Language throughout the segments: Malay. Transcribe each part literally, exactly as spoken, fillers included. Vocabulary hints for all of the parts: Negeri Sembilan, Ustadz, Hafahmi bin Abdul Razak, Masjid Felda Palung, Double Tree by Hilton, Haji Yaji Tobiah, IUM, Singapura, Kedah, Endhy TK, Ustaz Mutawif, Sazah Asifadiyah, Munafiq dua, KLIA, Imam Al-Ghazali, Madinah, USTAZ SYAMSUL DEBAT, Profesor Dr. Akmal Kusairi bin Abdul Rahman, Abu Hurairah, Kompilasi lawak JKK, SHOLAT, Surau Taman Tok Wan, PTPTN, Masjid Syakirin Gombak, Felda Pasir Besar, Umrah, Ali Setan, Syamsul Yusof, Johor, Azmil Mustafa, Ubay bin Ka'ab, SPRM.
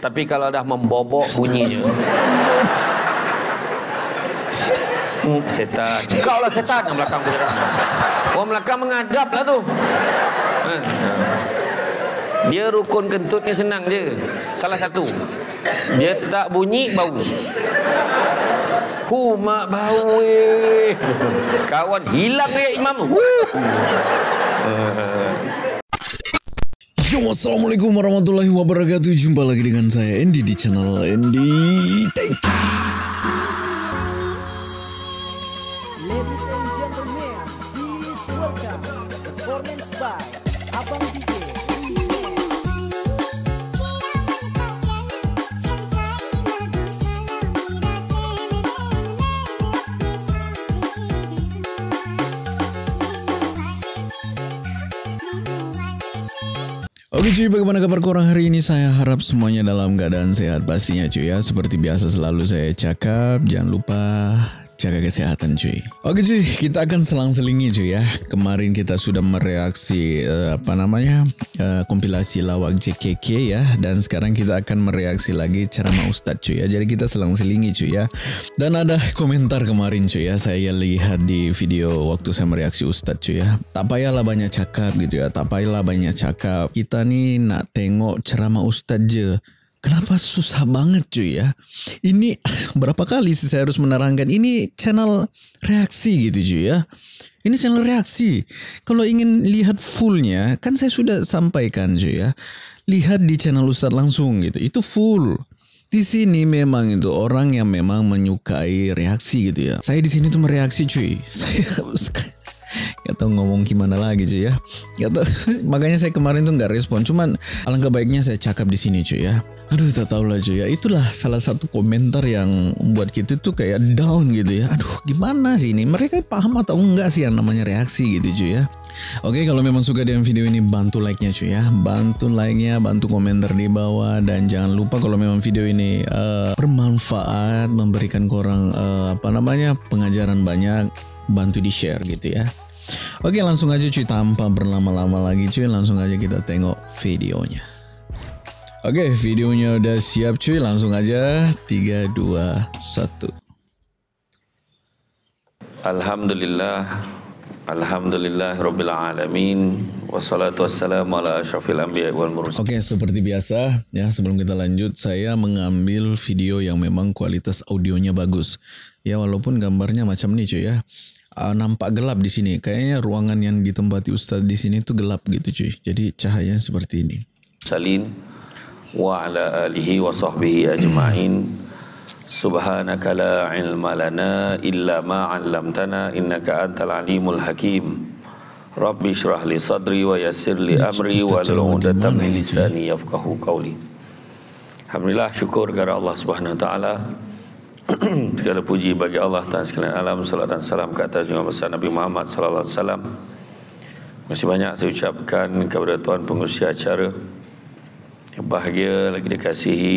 Tapi kalau udah membobok bunyinya. Setan. Kalau setan yang belakang beneran. Oh, belakang menghadap lah tuh. Dia rukun kentutnya senang je. Salah satu. Dia tak bunyi bau. Hu mak bau eh. Kawan hilang ya imam. Yo, assalamualaikum warahmatullahi wabarakatuh. Jumpa lagi dengan saya Endhy di channel Endhy T K. Ladies and gentlemen, please welcome performance by Abang D J. Oke cuy, bagaimana kabar korang hari ini? Saya harap semuanya dalam keadaan sehat pastinya cuy ya. Seperti biasa selalu saya cakap, jangan lupa jaga kesehatan cuy. Oke cuy, kita akan selang-selingi cuy ya. Kemarin kita sudah mereaksi uh, apa namanya uh, kompilasi lawak J K K ya. Dan sekarang kita akan mereaksi lagi ceramah Ustadz cuy ya. Jadi kita selang-selingi cuy ya. Dan ada komentar kemarin cuy ya. Saya lihat di video waktu saya mereaksi Ustadz cuy ya. Tak payahlah banyak cakap gitu ya. Tak payahlah banyak cakap. Kita nih nak tengok ceramah Ustadz je. Kenapa susah banget cuy ya? Ini berapa kali sih saya harus menerangkan ini channel reaksi gitu cuy ya. Ini channel reaksi. Kalau ingin lihat fullnya kan saya sudah sampaikan cuy ya. Lihat di channel Ustadz langsung gitu. Itu full. Di sini memang itu orang yang memang menyukai reaksi gitu ya. Saya di sini tuh mereaksi cuy. Saya gak tau ngomong gimana lagi cuy ya. Gak tau, makanya saya kemarin tuh gak respon. Cuman alangkah baiknya saya cakap di sini cuy ya. Aduh tak tau lah cuy ya. Itulah salah satu komentar yang membuat kita tuh kayak down gitu ya. Aduh gimana sih ini, mereka paham atau enggak sih yang namanya reaksi gitu cuy ya. Oke, kalau memang suka dengan video ini bantu like-nya cuy ya. Bantu like-nya, bantu komentar di bawah. Dan jangan lupa kalau memang video ini uh, bermanfaat, memberikan korang uh, apa namanya pengajaran banyak, bantu di share gitu ya. Oke langsung aja cuy, tanpa berlama-lama lagi cuy, langsung aja kita tengok videonya. Oke videonya udah siap cuy, langsung aja. Tiga, dua, satu. Alhamdulillah, Alhamdulillah Rabbil Alamin, wassalatu wassalamu ala asyrafil anbiya wal mursalin. Oke seperti biasa ya, sebelum kita lanjut saya mengambil video yang memang kualitas audionya bagus ya, walaupun gambarnya macam nih cuy ya. Uh, nampak gelap di sini. Kayaknya ruangan yang ditempati Ustadz di sini itu gelap gitu cuy. Jadi cahayanya seperti ini. Salin wa ala alihi wa sahbihi ajma'in. Subhanaka la ilma lana illa ma 'allamtana innaka antal alimul hakim. Rabbi shrah li sadri wa yassir li amri wahlul 'uqdatam min lisani yafqahu qawli. Alhamdulillah, syukur kepada Allah Subhanahu wa taala. Segala puji bagi Allah Ta'ala sekalian alam, salat dan salam ke atas junjungan besar Nabi Muhammad sallallahu alaihi wasallam. Masih banyak saya ucapkan kepada tuan pengurusi acara yang bahagia lagi dikasihi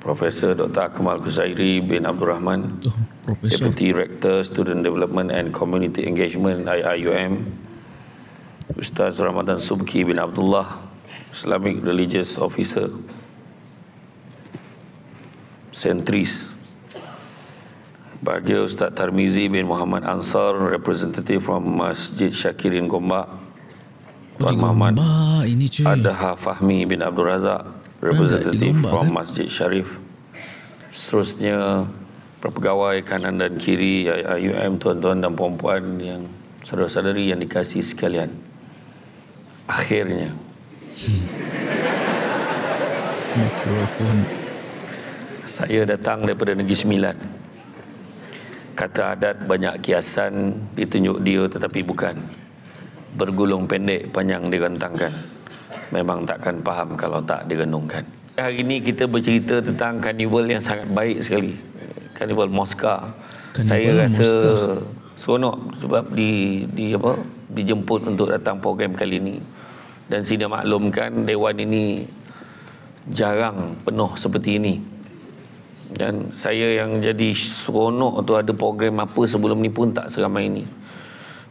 Profesor Doktor Akmal Kusairi bin Abdul Rahman, oh, Profesor Deputy Director Student Development and Community Engagement I U M, Ustaz Ramadan Subki bin Abdullah, Islamic Religious Officer Sentris. Bahagia Ustaz Tarmizi bin Muhammad Ansar, representative from Masjid Syakirin Gombak. Tuan Muhammad ini cuy. Ada Hafahmi bin Abdul Razak, representative Gombak, from Masjid Asy-Syarif. Seterusnya pegawai kanan dan kiri I U M, tuan-tuan dan puan-puan yang saudara-saudari yang dikasihi sekalian. Akhirnya mikrofon. Saya datang daripada Negeri Sembilan. Kata adat banyak kiasan ditunjuk dia tetapi bukan. Bergulung pendek panjang digantangkan. Memang takkan faham kalau tak direnungkan. Hari ini kita bercerita tentang karnival yang sangat baik sekali. Karnival Mosca. Saya rasa seronok sebab di di apa dijemput untuk datang program kali ini. Dan saya maklumkan dewan ini jarang penuh seperti ini. Dan saya yang jadi seronok tu ada program apa sebelum ni pun tak seramai ini.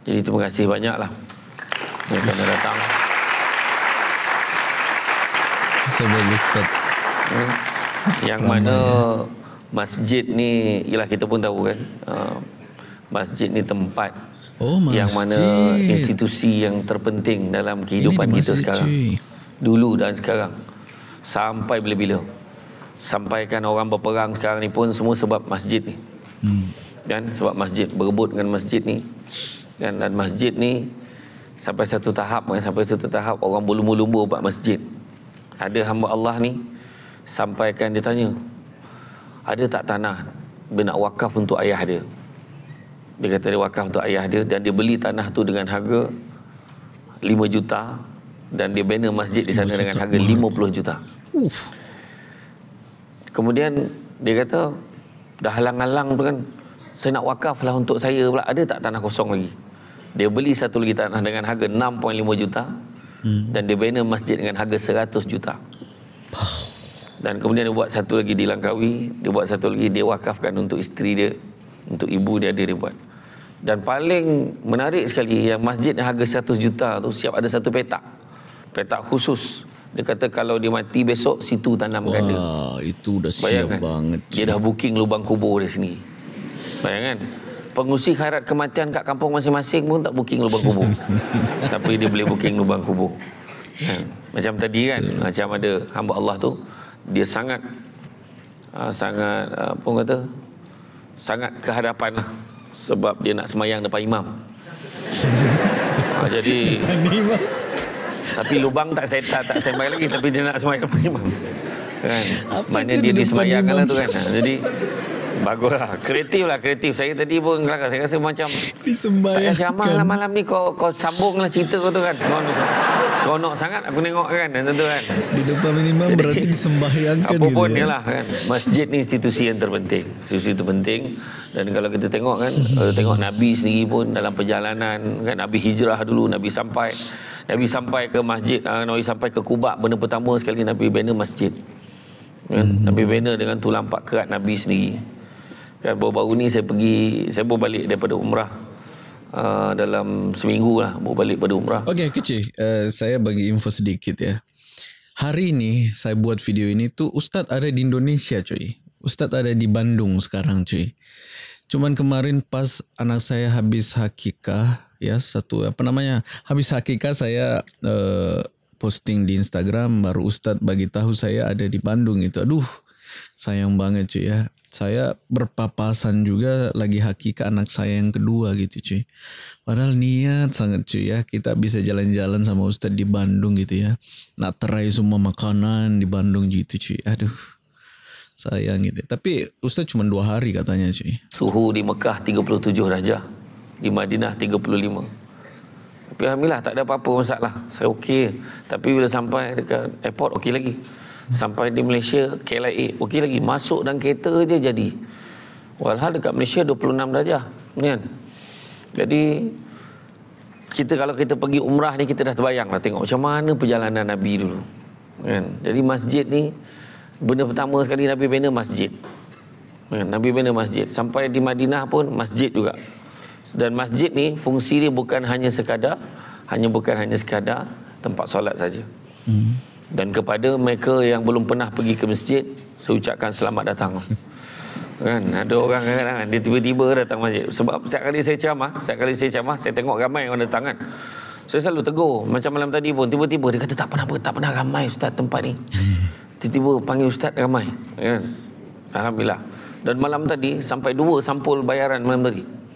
Jadi terima kasih banyaklah yang kena datang. Sebagai Ustaz. yang mana masjid ni ialah kita pun tahu kan, uh, masjid ni tempat oh, masjid. yang mana institusi yang terpenting dalam kehidupan kita sekarang, dulu dan sekarang, sampai bila-bila. Sampaikan orang berperang sekarang ni pun semua sebab masjid ni. Hmm. Dan sebab masjid, berebut dengan masjid ni. Dan, dan masjid ni sampai satu tahap, sampai satu tahap orang berlumba-lumba buat masjid. Ada hamba Allah ni sampaikan dia tanya, ada tak tanah dia nak wakaf untuk ayah dia? Dia kata dia wakaf untuk ayah dia dan dia beli tanah tu dengan harga lima juta dan dia bina masjid di sana dengan harga lima puluh juta. Uff. Kemudian dia kata, dah halang-halang tu kan, saya nak wakaf lah untuk saya pula, ada tak tanah kosong lagi? Dia beli satu lagi tanah dengan harga enam perpuluhan lima juta hmm. dan dia bina masjid dengan harga seratus juta. Dan kemudian dia buat satu lagi di Langkawi, dia buat satu lagi, dia wakafkan untuk isteri dia, untuk ibu dia ada dia buat. Dan paling menarik sekali yang masjid yang harga seratus juta tu siap ada satu petak. Petak khusus. Dia kata kalau dia mati besok, situ tanamkan. Wah, dia. Wah, itu dah siap. Bayangkan, banget. Dia dah booking lubang kubur dia sendiri. Bayangkan, pengusi khairat kematian kat kampung masing-masing pun tak booking lubang kubur. Tapi dia boleh booking lubang kubur. Ha, macam tadi kan, betul. Macam ada hamba Allah tu, dia sangat, uh, sangat, uh, apa kata, sangat kehadapan lah. Sebab dia nak semayang depan imam. Ha, jadi... depan imam. Tapi lubang tak saya tak, tak semai lagi, tapi dia nak semai depan imam. Kan? Maknanya dia disemayangkan lah tu kan. Jadi baguslah, kreatif lah, kreatif. Saya tadi pun kelakar, saya rasa macam disembayangkan. Saya malam-malam ni kau kau sambunglah cerita kau tu kan. Seronok, seronok sangat aku tengok kan tentu kan. Di depan imam berarti disembayangkan gitu. Apapun dia lah kan. Masjid ni institusi yang terpenting. Institusi terpenting dan kalau kita tengok kan, tengok Nabi sendiri pun dalam perjalanan kan, Nabi hijrah dulu, Nabi sampai Nabi sampai ke masjid, Nabi sampai ke Kubak, benda pertama sekali Nabi bina masjid. Hmm. Nabi bina dengan tulang pak kerat Nabi sendiri. Kan baru-baru ni saya pergi, saya baru balik daripada umrah. Uh, dalam seminggu lah baru balik daripada umrah. Okey, kecil. Uh, saya bagi info sedikit ya. Hari ni saya buat video ini tu Ustadz ada di Indonesia cuy. Ustadz ada di Bandung sekarang cuy. Cuman kemarin pas anak saya habis hakikah, ya satu apa namanya habis hakikah saya eh, posting di Instagram, baru Ustadz bagi tahu saya ada di Bandung itu. Aduh sayang banget cuy ya, saya berpapasan juga lagi hakikah anak saya yang kedua gitu cuy, padahal niat sangat cuy ya kita bisa jalan-jalan sama Ustadz di Bandung gitu ya, nak terai semua makanan di Bandung gitu cuy. Aduh sayang gitu, tapi Ustadz cuma dua hari katanya cuy. Suhu di Mekah tiga puluh tujuh darjah, di Madinah tiga puluh lima. Tapi alhamdulillah tak ada apa-apa masalah. Saya okey. Tapi bila sampai dekat airport okey lagi. Sampai di Malaysia K L I A okey lagi. Masuk dalam kereta je jadi. Walhal dekat Malaysia dua puluh enam darjah. Kan? Jadi kita kalau kita pergi umrah ni kita dah terbayang lah tengok macam mana perjalanan Nabi dulu. Kan? Jadi masjid ni benda pertama sekali Nabi bina masjid. Kan? Nabi bina masjid. Sampai di Madinah pun masjid juga. Dan masjid ni fungsi dia bukan hanya sekadar hanya bukan hanya sekadar tempat solat saja. Hmm. Dan kepada mereka yang belum pernah pergi ke masjid, saya ucapkan selamat datang. Kan ada orang kan dia tiba-tiba datang masjid. Sebab setiap kali saya ceramah, setiap kali saya ceramah saya tengok ramai orang datang kan. Saya selalu tegur, macam malam tadi pun tiba-tiba dia kata tak pernah tak pernah ramai ustaz tempat ni. Tiba-tiba panggil ustaz ramai kan. Alhamdulillah. Dan malam tadi sampai dua sampul bayaran malam tadi.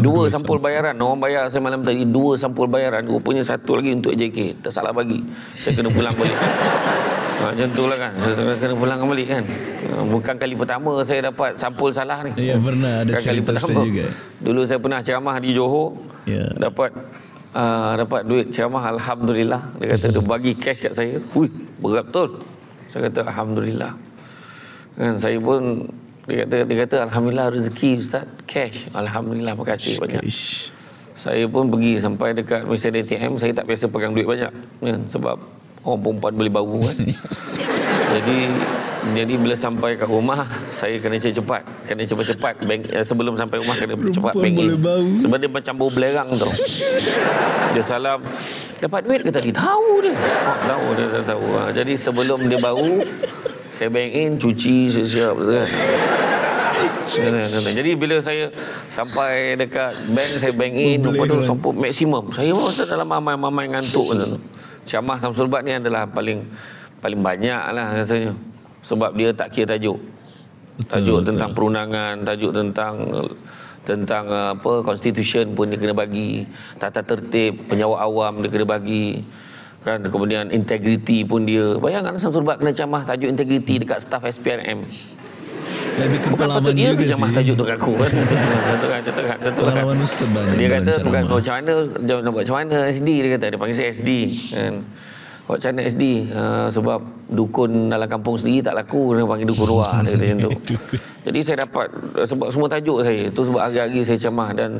Dua sampul bayaran. Orang bayar saya malam tadi dua sampul bayaran. Rupanya satu lagi untuk J K. Tak salah bagi. Saya kena pulang balik. Macam tu lah kan. Saya kena pulang balik kan. Bukan kali pertama saya dapat sampul salah ni. Ya pernah ada bukan cerita saya juga. Dulu saya pernah ceramah di Johor ya. Dapat uh, dapat duit ceramah. Alhamdulillah. Dia kata dia bagi cash kat saya. Ui berat betul. Saya kata Alhamdulillah kan. Saya pun Dia kata, dia kata, Alhamdulillah rezeki Ustaz, cash. Alhamdulillah, makasih banyak. Ish. Saya pun pergi sampai dekat mesin A T M, saya tak biasa pegang duit banyak. Ya, sebab orang perempuan beli baru kan. jadi jadi bila sampai kat rumah, saya kena cepat. Kena cepat-cepat. Bank, sebelum sampai rumah, kena cepat banking. Sebab dia macam bau belerang tu. Dia salam, dapat duit ke tadi? Tahu dia. Oh, tahu, dia tak tahu. Jadi sebelum dia baru... saya bengin, cuci, saya siap. Jadi bila saya sampai dekat bank, saya bengin, lepas tu sampai maksimum. Saya masuk dalam mamai-mamai ngantuk. Syamah Samsul Bat ni adalah paling paling banyak lah rasanya. Sebab dia tak kira tajuk. Tajuk betul, tentang betul. perundangan, tajuk tentang tentang apa constitution pun dia kena bagi, tata tertib penjawat awam dia kena bagi kan, kemudian integriti pun dia. Bayangkan Samsul Bat kena camah tajuk integriti dekat staf S P R M. Lebih pengalaman juga sih. Macam tajuk tu kat aku kan. Pengalaman Ustaz banyak. Dia kata bukan macam mana, dia nak buat macam mana S D, dia kata dia panggil saya S D kan. Buat macam mana S D uh, sebab dukun dalam kampung sendiri tak laku, dia panggil dukun luar dia kata macam tu. Jadi saya dapat sebab semua tajuk saya. Tu sebab hari-hari saya camah, dan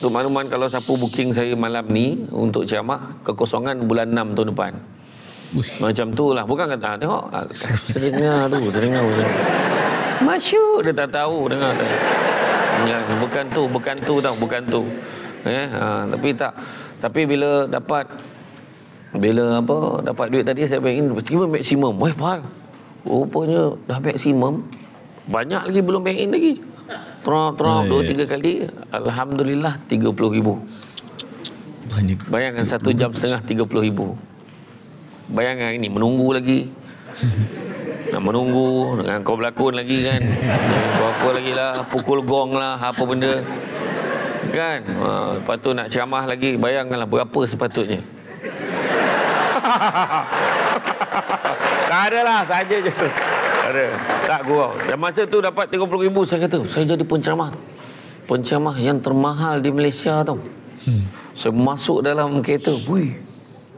untuk makluman kalau siapa booking saya malam ni untuk camah, kekosongan bulan enam tahun depan. Macam tu lah, bukan kata tengok dengar tu, dengar tu. Masyuk, dia tak tahu dengar. Ya, bukan tu, bukan tu tau, bukan tu. Eh, ha, tapi tak. Tapi bila dapat bila apa dapat duit tadi, saya bank-in kira maksimum. Wah, pal. Rupanya dah maksimum. Banyak lagi belum bank-in lagi. Terap terap dua tiga kali, alhamdulillah tiga puluh ribu. Banyak. Bayangkan satu jam setengah tiga puluh ribu. Bayangkan ini menunggu lagi. Nak menunggu dengan kau berlakon lagi kan, kau apa lagi lah, pukul gong lah, apa benda kan. Ha, lepas tu nak ceramah lagi, bayangkanlah berapa sepatutnya. Tak ada lah, saja je. Tak ada, tak gurau. Dan masa tu dapat tiga puluh ribu, saya kata saya jadi penceramah penceramah yang termahal di Malaysia tau. Hmm. Saya masuk dalam kereta, wih,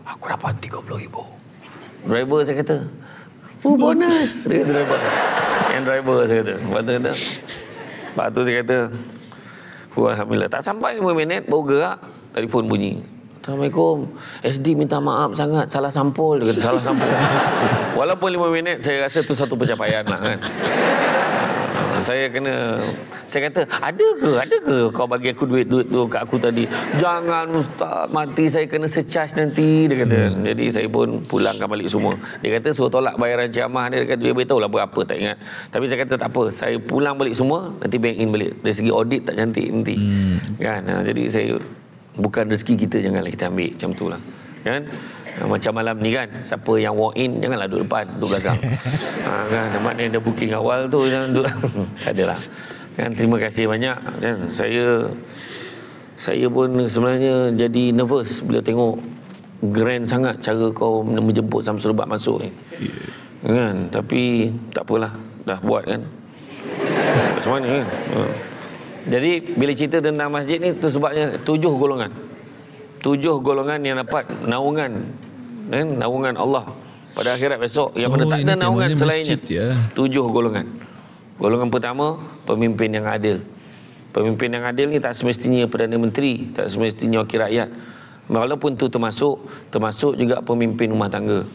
aku dapat tiga puluh ribu. Driver saya kata, oh, bonus. Dia kata driver. Yang driver saya kata. Lepas tu kata. Lepas tu saya kata, alhamdulillah. Tak sampai lima minit baru gerak, telefon bunyi. Assalamualaikum. S D minta maaf sangat, salah sampul. Dia kata salah sampul. Walaupun lima minit, saya rasa tu satu pencapaian lah kan. Saya kena, saya kata, ada ke, ada ke kau bagi aku duit-duit tu kat aku tadi? Jangan Ustaz, mati saya kena secharge nanti, dia kata. Hmm. Jadi saya pun pulangkan balik semua. Dia kata suruh tolak bayaran ceramah dia, dia kata dia beritahu lah berapa, tak ingat. Tapi saya kata tak apa, saya pulang balik semua, nanti bank in balik. Dari segi audit tak cantik nanti. Hmm. Kan? Jadi saya, bukan rezeki kita, janganlah kita ambil macam tu lah. Kan? Macam malam ni kan, siapa yang walk in janganlah duduk depan, duduk belakang. Ha, kan, maknanya dah booking awal tu jangan duduk. Tak adalah. Kan, terima kasih banyak. Kan, saya saya pun sebenarnya jadi nervous bila tengok grand sangat cara kau menjemput Samsul Bat masuk ni. Yeah. Kan, tapi tak apalah, dah buat kan. Macam mana kan? Ha. Jadi bila cerita tentang masjid ni, tu sebabnya tujuh golongan. Tujuh golongan yang dapat naungan, eh, naungan Allah pada akhirat besok, yang mana oh, tak ada naungan selainnya. Ya. Tujuh golongan. Golongan pertama, pemimpin yang adil. Pemimpin yang adil ni tak semestinya Perdana Menteri, tak semestinya wakil rakyat. Walaupun tu termasuk, termasuk juga pemimpin rumah tangga.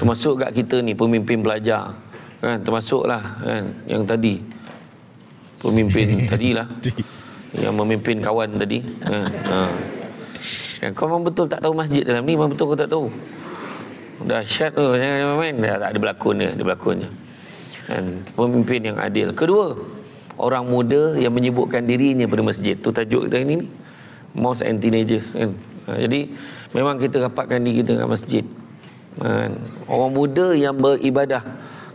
Termasuk kat kita ni, pemimpin pelajar. Kan, termasuklah kan, yang tadi. Pemimpin tadilah. Yang memimpin kawan tadi. Ha, ha. Kan, kau memang betul tak tahu masjid dalam ni, memang betul kau tak tahu. Dahsyat tu, jangan main. Dah tak ada berlakon dia, ada berlakonnya. Dan pemimpin yang adil. Kedua, orang muda yang menyebutkan dirinya pada masjid. Tu tajuk kita ini ni. Moms and Teenagers kan. Ha, jadi memang kita rapatkan diri kita dengan masjid. Ha, orang muda yang beribadah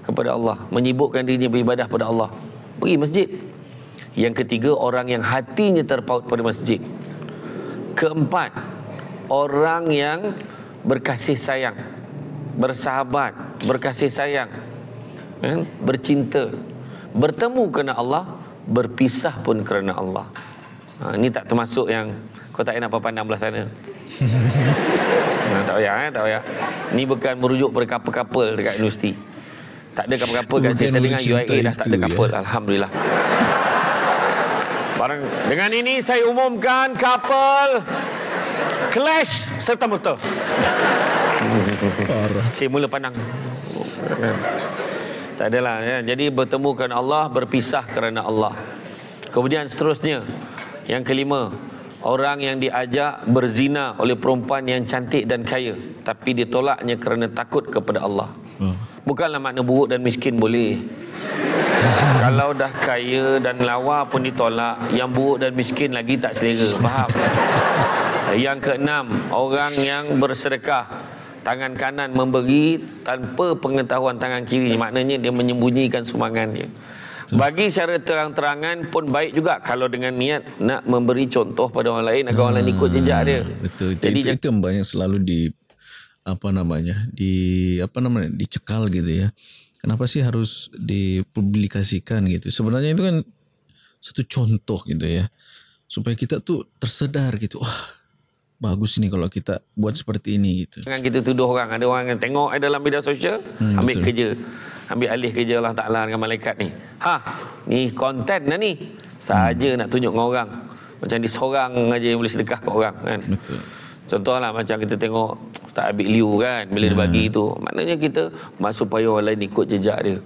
kepada Allah, menyebutkan dirinya beribadah kepada Allah, pergi masjid. Yang ketiga, orang yang hatinya terpaut pada masjid. Keempat, orang yang berkasih sayang, bersahabat, berkasih sayang, bercinta, bertemu kerana Allah, berpisah pun kerana Allah. Ha, ini tak termasuk yang kau tak nak pandang belah sana. Nah, tak payah, eh? tak payah. Ini bukan merujuk pada couple-couple dekat universiti. Tak ada couple-couple kat sini. Saya dengar U A E dah tak ada couple, ya? Alhamdulillah. Barang dengan ini saya umumkan couple clash serta merta. Saya mula pandang. Tak adalah ya. Jadi bertemu kerana Allah, berpisah kerana Allah. Kemudian seterusnya, yang kelima, orang yang diajak berzina oleh perempuan yang cantik dan kaya, tapi ditolaknya kerana takut kepada Allah. hmm. Bukanlah makna buruk dan miskin boleh. Kalau dah kaya dan lawa pun ditolak, yang buruk dan miskin lagi tak selera. Faham? Yang keenam, orang yang bersedekah tangan kanan memberi tanpa pengetahuan tangan kiri, maknanya dia menyembunyikan sumbangannya. Bagi secara terang-terangan pun baik juga kalau dengan niat nak memberi contoh pada orang lain agar orang lain ikut jejak dia. Betul. Jadi itu, itu banyak selalu di apa namanya di apa namanya dicekal gitu ya. Kenapa sih harus dipublikasikan gitu? Sebenarnya itu kan satu contoh gitu ya, supaya kita tuh tersedar gitu. Wah, bagus nih kalau kita buat seperti ini gitu. Jangan kita tuduh orang. Ada orang yang tengok dalam media sosial, hmm, ambil betul. kerja. Ambil alih kerja Allah Ta'ala dengan malaikat ni. Ha, ni konten dah ni. Sahaja hmm. nak tunjuk dengan orang. Macam ni seorang aja yang boleh sedekah kat orang kan. Betul. Contohlah macam kita tengok Ustaz Abid Liu kan, bila hmm. dia bagi tu. Maknanya kita masuk supaya orang lain ikut jejak dia.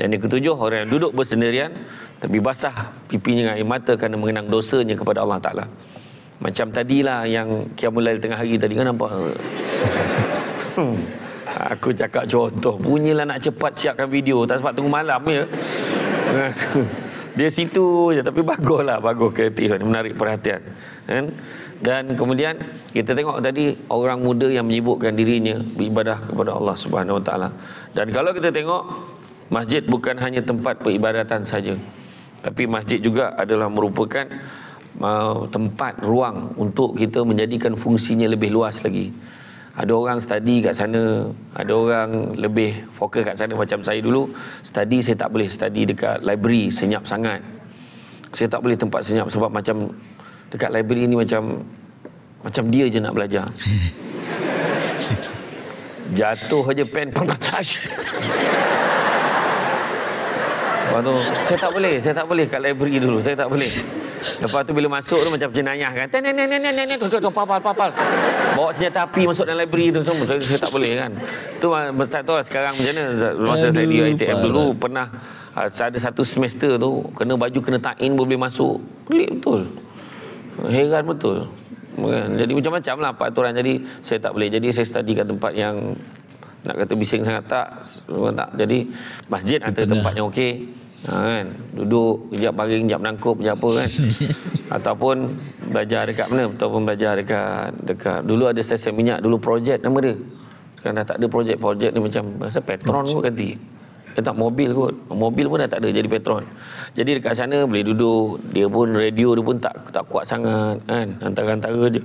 Dan yang ketujuh, orang yang duduk bersendirian tapi basah pipinya dengan air mata kerana mengenang dosanya kepada Allah Ta'ala. Macam tadilah yang Qiyamul Lail tengah hari tadi kan nampak. Hmm. Aku cakap contoh. Punyalah nak cepat siapkan video. Tak sempat tunggu malam ya. Dia situ je. Tapi baguslah. Bagus kreatif. Menarik perhatian. Dan kemudian kita tengok tadi orang muda yang menyibukkan dirinya beribadah kepada Allah Subhanahu Wa Taala. Dan kalau kita tengok, masjid bukan hanya tempat peribadatan saja, tapi masjid juga adalah merupakan tempat, ruang untuk kita menjadikan fungsinya lebih luas lagi. Ada orang study kat sana, ada orang lebih fokus kat sana. Macam saya dulu study, saya tak boleh study dekat library, senyap sangat. Saya tak boleh tempat senyap sebab macam dekat library ni macam macam dia je nak belajar. Jatuh aja pen pembatas. Lepas tu, saya tak boleh, saya tak boleh kat library dulu, saya tak boleh. Lepas tu bila masuk tu macam jenayah kan. Nen nen nen nen tu tu papal papal. Bawa senjata api masuk dalam library tu semua. Saya, saya tak boleh kan. Tu mesti tahu sekarang macam mana. Masa saya di I T M dulu pernah ada satu semester tu kena baju kena ta'in boleh masuk. Pelik betul. Heran betul. Jadi macam-macam lah peraturan. Jadi saya tak boleh. Jadi saya study kat tempat yang nak kata bising sangat tak, tak. Jadi masjid ada tempatnya okey. Ha, kan? Duduk, kejap baring, kejap menangkup, kejap apa kan. Ataupun belajar dekat mana? Ataupun belajar dekat dekat. Dulu ada stesen minyak, dulu projek nama dia. Sekarang dah tak ada projek-projek ni macam rasa Petron pun ganti. Dia tak mobil kot. Mobil pun dah tak ada, jadi Petron. Jadi dekat sana boleh duduk, dia pun radio dia pun tak tak kuat sangat kan. Antara-antara je.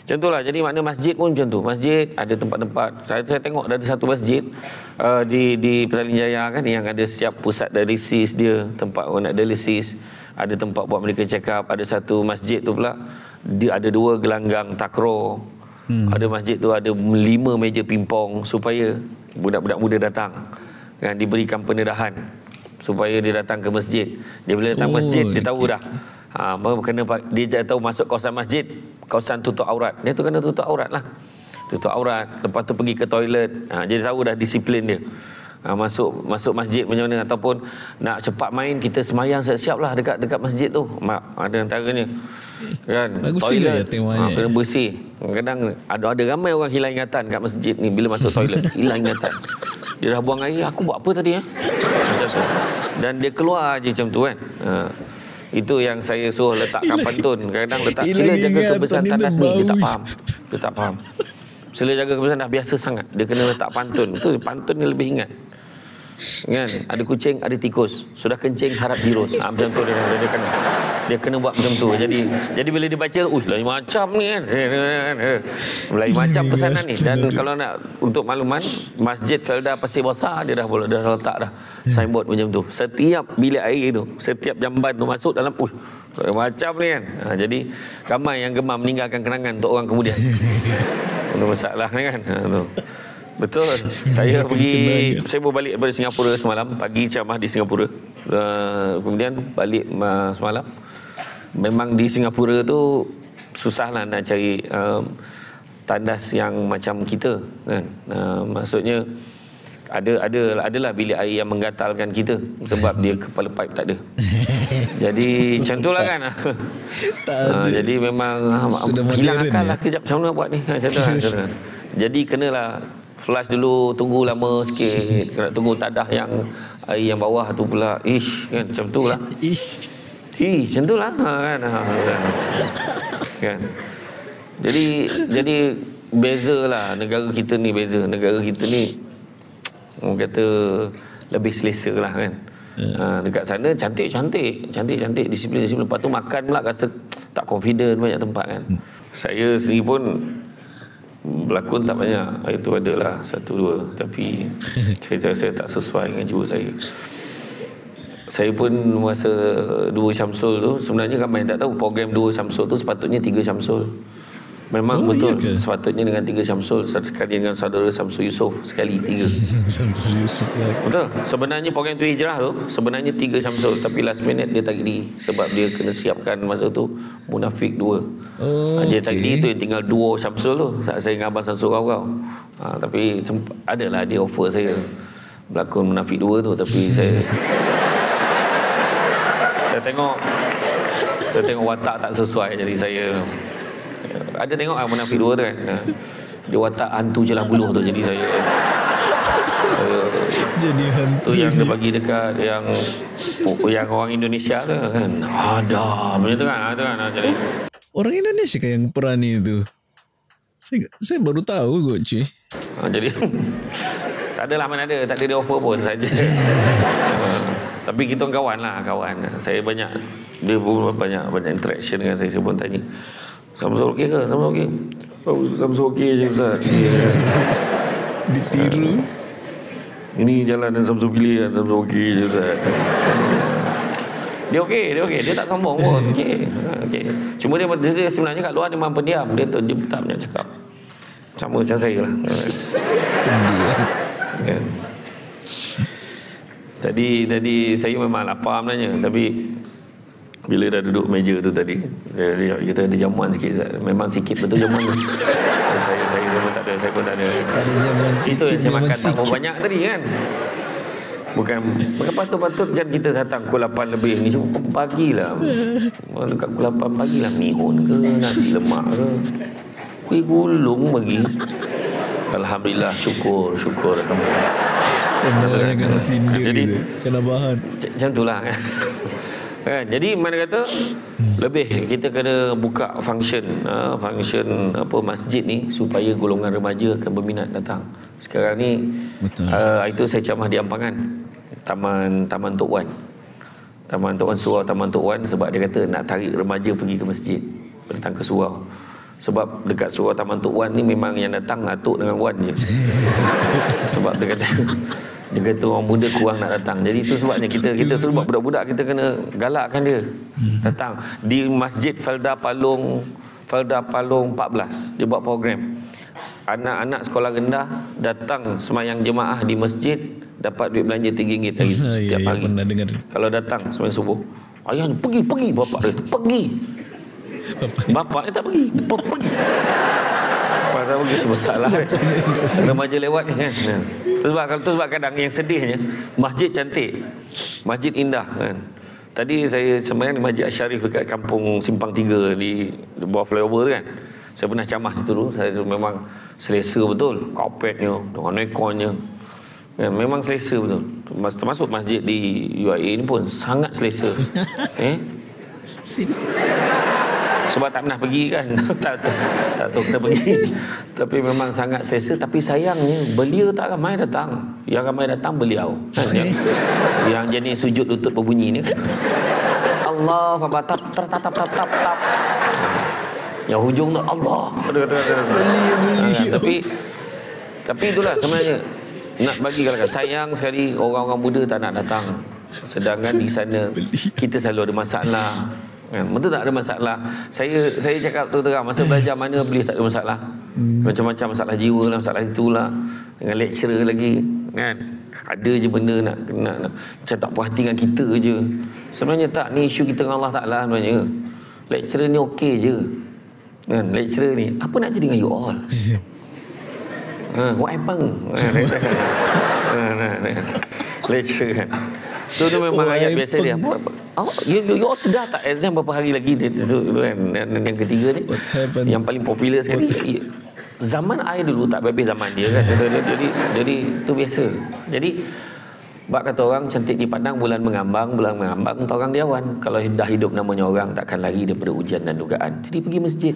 Macam itulah. Jadi makna masjid pun macam tu. Masjid ada tempat-tempat. Saya, saya tengok ada satu masjid uh, di di Petaling Jaya kan, yang ada siap pusat dialisis dia, tempat orang nak dialisis, ada tempat buat mereka check up. Ada satu masjid tu pula dia ada dua gelanggang takraw. Hmm. Ada masjid tu ada lima meja pingpong supaya budak-budak muda datang kan, diberikan pendedahan supaya dia datang ke masjid. Dia bila datang oh, masjid dia tahu okay. dah. Ha, kena, dia tahu masuk kawasan masjid, kawasan tutup aurat. Dia tu kena tutup aurat lah. Tutup aurat. Lepas tu pergi ke toilet. Ha, jadi tahu dah disiplin dia. Ha, masuk masuk masjid macam mana. Ataupun nak cepat main, kita semayang siap-siap lah dekat, dekat masjid tu. Mak, ada antaranya. Kan, bagus toilet. Lah ya, ha, kena bersih. Kadang ada, ada ramai orang hilang ingatan kat masjid ni. Bila masuk toilet, hilang ingatan. Dia dah buang air. Aku buat apa tadi ya? Dan dia keluar je macam tu kan. Ha. Itu yang saya suruh letak kat pantun. Kadang letak sila jaga kebesaran tandas ni. Dia tak faham. Dia tak faham. Sila jaga kebesaran tandas biasa sangat. Dia kena letak pantun. Itu pantun dia lebih ingat. Kan? Ada kucing, ada tikus. Sudah kencing harap virus. Ha, macam tu dia, dia kena. Dia kena buat macam tu. Jadi jadi bila dia baca, "Ush, lain macam ni kan." Lain macam pesanan ni. Dan kalau nak untuk makluman, Masjid Felda Pasir Besar dia dah boleh dah letak dah signboard macam tu. Setiap bilik air tu, setiap jamban tu masuk dalam ush. Lain macam ni kan. Ha, jadi ramai yang gemar meninggalkan kenangan untuk orang kemudian. Itu masalah ni kan. Ha, tu. Betul. Saya pergi, saya baru balik dari Singapura semalam. Pagi ceramah di Singapura. Uh, kemudian balik uh, semalam. Memang di Singapura tu susahlah nak cari uh, tandas yang macam kita kan. Uh, maksudnya ada ada adalah bilik air yang menggatalkan kita sebab dia kepala pipe tak ada. Jadi macam itulah kan. Uh, jadi memang hilang akal lah sekejap macam mana buat ni. Jadi kenalah flash dulu, tunggu lama sikit. Kena tunggu tadah yang air yang bawah tu pula. Ish, kan macam tu lah. Ish. Ish, macam tu lah kan. Ha, kan. Kan. Jadi jadi bezalah negara kita ni, beza. Negara kita ni orang kata lebih selesa lah kan. Yeah. Ha, dekat sana cantik-cantik, cantik-cantik, disiplin-disiplin. Lepas tu makan pula rasa tak confident banyak tempat kan. Hmm. Saya sendiri pun berlakon tak banyak. Itu adalah satu dua, tapi cerita saya tak sesuai dengan jiwa saya. Saya pun masa Dua Syamsul tu, sebenarnya ramai tak tahu program Dua Syamsul tu sepatutnya Tiga Syamsul. Memang oh, betul iya sepatutnya dengan Tiga Syamsul, sekali dengan saudara Syamsul Yusof, sekali tiga Syamsul Yusof. Betul. Sebenarnya program tu hijrah tu sebenarnya Tiga Syamsul, tapi last minute dia takdiri sebab dia kena siapkan masa tu Munafiq Dua. Oh, dia okay. Takdiri tu tinggal Dua Syamsul tu. Saat saya dengan Abang Samsul kau kau. Ha, tapi adalah dia offer saya berlakon Munafiq Dua tu, tapi saya saya tengok saya tengok watak tak sesuai, jadi saya ada tengok ah Munafiq Dua tu kan. Dia watak hantu jelah buluh tu, jadi saya uh, jadi hantu yang dia bagi dekat yang yang orang Indonesia tu kan. Ada macam tu kan, ada kan jadi. Orang Indonesia ke yang peran itu? Saya, saya baru tahu kot cuy. Ha, jadi tak adalah mana ada, tak ada dia offer pun saja. uh, tapi kita kawan lah, kawan. Saya banyak dia pun banyak banyak interaction dengan saya, saya pun tanya. Samsul okey ke? Samsul okey. Oh, Samsul okey je Ustaz. Ditiru. Ini jalan dan Samsul pilih kan. Samsul okey je Ustaz. Dia okey, dia okey. Dia tak sombong pun. Okey. Okey. Cuma dia, dia sebenarnya kat luar dia memang pendiam. Dia tu dia tak banyak cakap. Sama macam saya lah. Pendiam. Kan. Tadi tadi saya memang lapar sebenarnya, tapi bila dah duduk meja tu tadi, dia kita ada jamuan sikit, memang sikit betul jamuan tu. saya saya pun tak ada, saya pun tak ada. Ada jamuan sikit, itu saya makan tak berapa banyak tadi kan. Bukan bukan patut-patut kan kita datang pukul lapan lebih ni, pagi lah. Dekat pukul lapan pagi lah, mihun ke, nasi lemak ke, kuih gulung bagi. Alhamdulillah, syukur, syukur alhamdulillah. Sebenarnya kena sindir, jadi, kena bahan. Macam tu lah kan. Kan? Jadi mana kata lebih kita kena buka function uh, function apa masjid ni supaya golongan remaja akan berminat datang. Sekarang ni uh, itu saya camah di Ampangan, Taman Taman Tok Wan. Taman Tok Wan, Surau Taman Tok Wan, sebab dia kata nak tarik remaja pergi ke masjid, datang ke surau. Sebab dekat Surau Taman Tok Wan ni memang yang datang atuk dengan wan je. Sebab dia kata dia kata orang muda kurang nak datang. Jadi itu sebabnya kita kita tu buat budak-budak kita kena galakkan dia datang. Di Masjid Felda Palung, Felda Palung empat belas dia buat program. Anak-anak sekolah rendah datang semayang jemaah di masjid, dapat duit belanja tiga ringgit hari setiap hari. Kalau datang semayang subuh, ayah pergi pergi bapak dia pergi. Bapak dia tak pergi, bapak pergi. Pasal begitu masalah kan. Remaja lewat ni kan. Sebab kalau tu sebab kadang yang sedihnya masjid cantik, masjid indah kan. Tadi saya semayang di Masjid Asy-Syarif dekat Kampung Simpang Tiga di, di bawah flyover kan. Saya pernah camah situ dulu. Saya tu memang selesa betul. Karpetnya, dengan airconnya. Kan? Memang selesa betul. Termasuk masjid di U A E ni pun sangat selesa. Eh? Sebab tak pernah pergi kan. Tak tahu, tak tahu kita pergi. Tapi memang sangat selesa. Tapi sayangnya belia tak ramai datang. Yang ramai datang beliau kan? Yang, yang jenis sujud lutut berbunyi ni kan? Allah tap tap tap tap tap tap. Yang hujung tu Allah. Tapi Tapi itulah sebenarnya nak bagi kalahkan. Sayang sekali orang-orang muda tak nak datang. Sedangkan di sana kita selalu ada masalah. Kan? Betul tak ada masalah. Saya saya cakap tu terang, masa belajar mana boleh tak ada masalah. Macam-macam masalah jiwa lah, masalah itulah. Dengan lecturer lagi kan. Ada je benda nak nak, nak macam tak puas hati dengan kita je. Sebenarnya tak, ni isu kita dengan Allah Taala sebenarnya. Lecturer ni okey je. Kan, lecturer ni apa nak jadi dengan you all? Ha, what happened? Lecturer kan. So, tu memang oh, ayat biasa dia. Apa, apa? Oh, you, you, you all sedar tak exam berapa hari lagi dia tu kan? Yang ketiga ni. Yang paling popular sekali. zaman air dulu tak bebas zaman dia kan. Jadi jadi itu biasa. Jadi bak kata orang cantik dipandang bulan mengambang, bulan mengambang orang diawan. Kalau dah hidup namanya orang takkan lari daripada ujian dan dugaan. Jadi pergi masjid.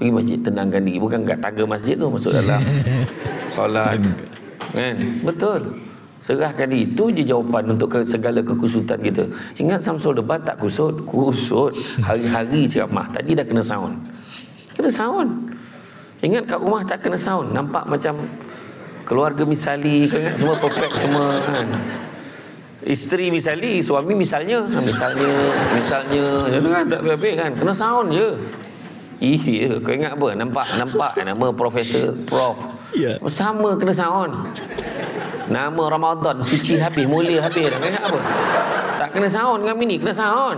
Pergi masjid tenangkan diri, bukan enggak taga masjid tu masuk dalam solat. Kan? Betul. Serahkan diri, itu je jawapan untuk segala kekusutan kita. Ingat Samsul debat tak kusut, kusut hari-hari ceramah. Tadi dah kena sound. Kena sound. Ingat kat rumah tak kena sound. Nampak macam keluarga misali, ingat semua perfect semua. Kan? Isteri misali, suami misalnya, misalnya, misalnya, jangan tak lebih kan. Kena sound je. Ih, ya. Kau ingat apa? Nampak, nampak nama Profesor Prof. Yeah. Sama kena sound. Nama Ramadan suci habis, mulia habis. Kenapa apa? Tak kena sound dengan mini, kena sound.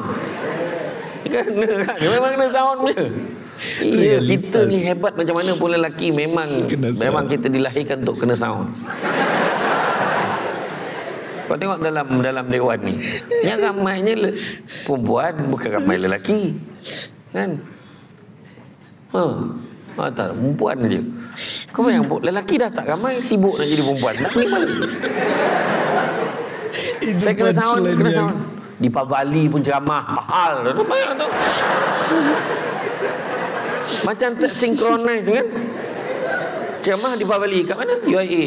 Kena kan? Memang kena sound punya. Iya, kita ni hebat macam mana pun lelaki memang memang kita dilahirkan untuk kena sound. Kau tengok dalam dalam dewan ni. Yang ramainya le, perempuan bukan ramai lelaki. Kan? Ha. Ha tak, perempuan je. Kau bayang lelaki dah tak ramai sibuk nak jadi perempuan. Nak ni mana? Saya kena sound, kena sound. Di Pabali pun ceramah mahal. Apa yang tu? Macam tak synchronize kan? Ceramah di Pabali kat mana? U A E.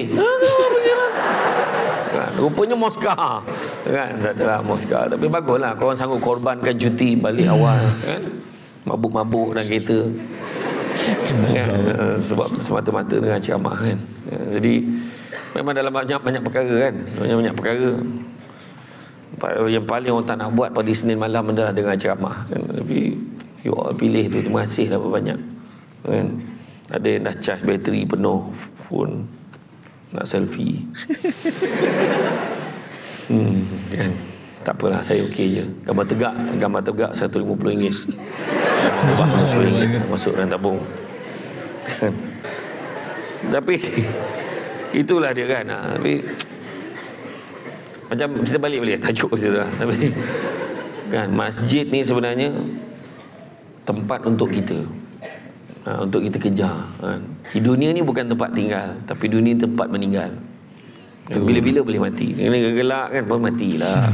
Kan, rupanya Mosca. Kan, tak adalah Mosca. Tapi baguslah korang sanggup korbankan cuti balik awal kan. Mabuk-mabuk dalam kereta. Kan, uh, sebab semata-mata dengan ceramah kan. Uh, jadi memang dalam banyak-banyak perkara kan. Banyak-banyak perkara. Yang paling orang tak nak buat pada Senin malam adalah dengan ceramah kan. Tapi you all pilih tu, terima kasih lah banyak. Kan. Ada yang dah charge bateri penuh phone nak selfie. hmm, kan. Tak apalah, saya okey je. Gambar tegak, gambar tegak seratus lima puluh ringgit. seratus lima puluh ringgit masuk dalam tabung. Tapi itulah dia kan. Tapi macam kita balik balik tajuk kita lah. Tapi kan masjid ni sebenarnya tempat untuk kita. Ha, untuk kita kejar kan. Di dunia ni bukan tempat tinggal, tapi dunia ni tempat meninggal. Bila-bila boleh mati. Kena gelak kan, pun matilah.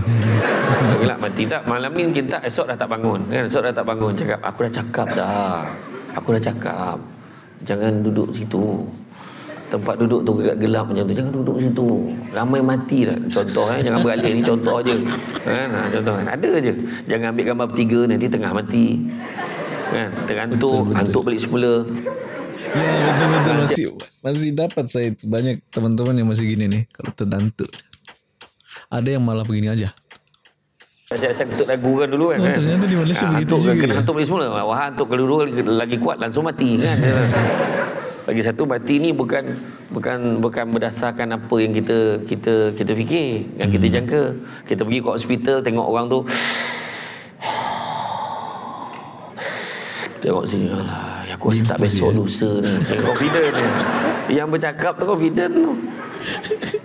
Gelak mati tak. Malam ni mungkin tak, esok dah tak bangun. Kan esok dah tak bangun cakap, aku dah cakap dah. Aku dah cakap. Jangan duduk situ. Tempat duduk tu gelap macam tu. Jangan duduk situ. Ramai mati dah. Contoh kan, jangan beralih ni contoh je. Kan contoh kan. Ada je. Jangan ambil gambar bertiga nanti tengah mati. Kan terantuk, betul, betul. Antuk balik semula. Ya betul-betul masih masih dapat saya itu. Banyak teman-teman yang masih gini nih kalau tertentu. Ada yang malah begini aja. Saya ketuk lagu kan dulu kan. Oh, ternyata di Malaysia ya, begitu juga. Kena antuk balik semula. Wah antuk kedua lagi kuat langsung mati kan. Lagi satu mati ni bukan bukan bukan berdasarkan apa yang kita kita kita fikir, yang hmm. kita jangka. Kita pergi ke hospital tengok orang tu. Tengok sini lah. Aku rasa tak besok lusa ni. Confident ni. Yang bercakap tu confident tu.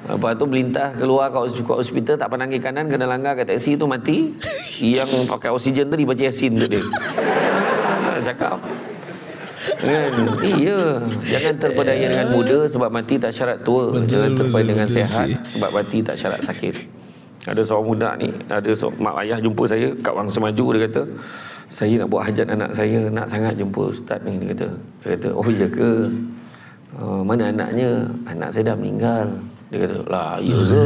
Lepas tu berlintas keluar kat hospital tak pandang ke kanan, kena langgar kat taksi tu mati. Yang pakai oksigen tu dibaca Yasin tu dia. Cakap. Kan? Iya. Jangan terpedaya dengan muda sebab mati tak syarat tua. Betul, jangan terpedaya betul, dengan betul, sehat si. Sebab mati tak syarat sakit. Ada seorang muda ni, ada seorang, mak ayah jumpa saya kat Wang Semaju, dia kata saya nak buat hajat anak saya, nak sangat jumpa ustaz ni, dia kata. Dia kata, oh ya ke? Uh, mana anaknya? Anak saya dah meninggal. Dia kata, lah ya ke?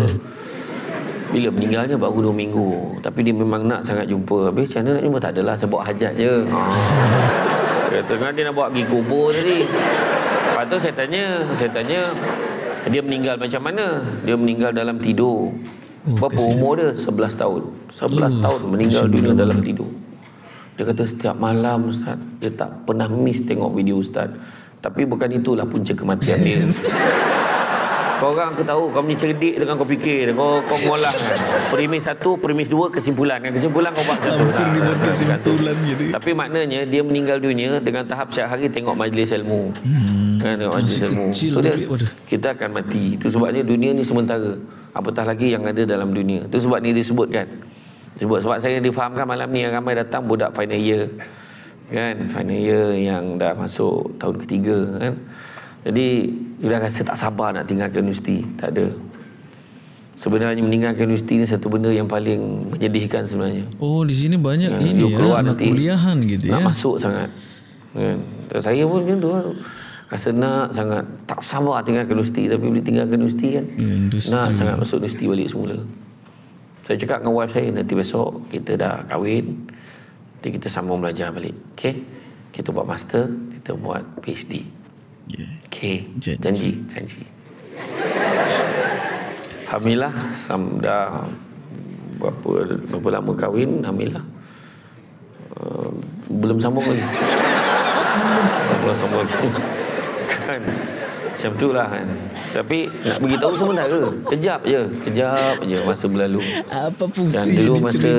Bila meninggalnya baru dua minggu. Tapi dia memang nak sangat jumpa. Habis macam mana nak jumpa? Tak adalah, saya buat hajat je. Ah. Dia kata, kan dia nak buat pergi kubur tadi. Lepas tu saya tanya, saya tanya, dia meninggal macam mana? Dia meninggal dalam tidur. Oh, berapa kesian. Umur dia? sebelas tahun. sebelas tahun meninggal dunia dalam tidur. Dia kata setiap malam ustaz dia tak pernah miss tengok video ustaz. Tapi bukan itulah punca kematian dia. Korang aku tahu kau punya cerdik dengan kau fikir. Kau kau ngolah kan. Premis satu, premis dua, kesimpulan. Dengan kesimpulan kau buat satu. Hampir dibuat kesimpulan gitu. Tapi maknanya dia meninggal dunia dengan tahap setiap hari tengok majlis ilmu. Hmm, kan tengok majlis ilmu. So, dia, kita akan mati. Itu sebabnya dunia ni sementara. Apatah lagi yang ada dalam dunia. Itu sebab ni disebutkan. Sebab, sebab saya difahamkan malam ni yang ramai datang budak final year kan, final year yang dah masuk tahun ketiga kan, Jadi dia rasa tak sabar nak tinggalkan universiti. Tak ada. Sebenarnya meninggalkan universiti ni satu benda yang paling menyedihkan sebenarnya. Oh, di sini banyak ya, ini ya, anak kuliahan gitu nak ya. Nak masuk sangat. Ya. Saya pun macam tu lah. Rasa nak sangat tak sabar tinggalkan universiti. Tapi bila tinggalkan universiti kan, ya, industri. Nak sangat masuk universiti balik semula. Saya cakap dengan wife saya, nanti besok kita dah kahwin, nanti kita sambung belajar balik. Okay? Kita buat master, kita buat PhD. Yeah. Okay, janji. Janji. Janji. Alhamdulillah, dah berapa, berapa lama kahwin, alhamdulillah. Uh, belum sambung lagi. Belum sambung lagi. Kan? Macam tu lah kan. Tapi nak beritahu sebenarnya, kejap je. Kejap je masa berlalu. Apa fungsi dan dulu masa,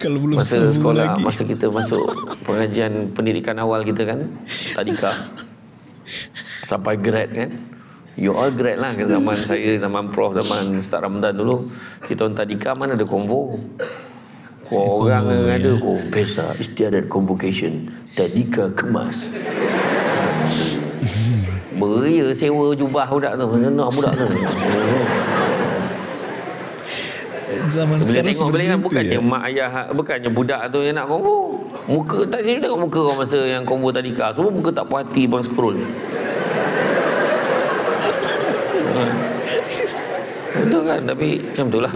kalau belum masa sekolah, lagi. Masa kita masuk pengajian pendidikan awal kita kan, tadika. Sampai grad kan. You all grad lah ke zaman saya, zaman Prof, zaman Ustaz Ramadan dulu. Kita orang tadika mana ada konvo. Orang yang ada, ya. Oh pesa, istiadat convocation, tadika kemas. Beria sewa jubah budak tu, nak budak tu. Zaman bila sekarang seperti itu bukannya ya? Mak ayah, bukannya budak tu yang nak konvo. Muka tak saya tengok muka orang masa yang konvo tadika. Semua muka tak puas hati, bang scroll. Betul kan, tapi macam tu lah.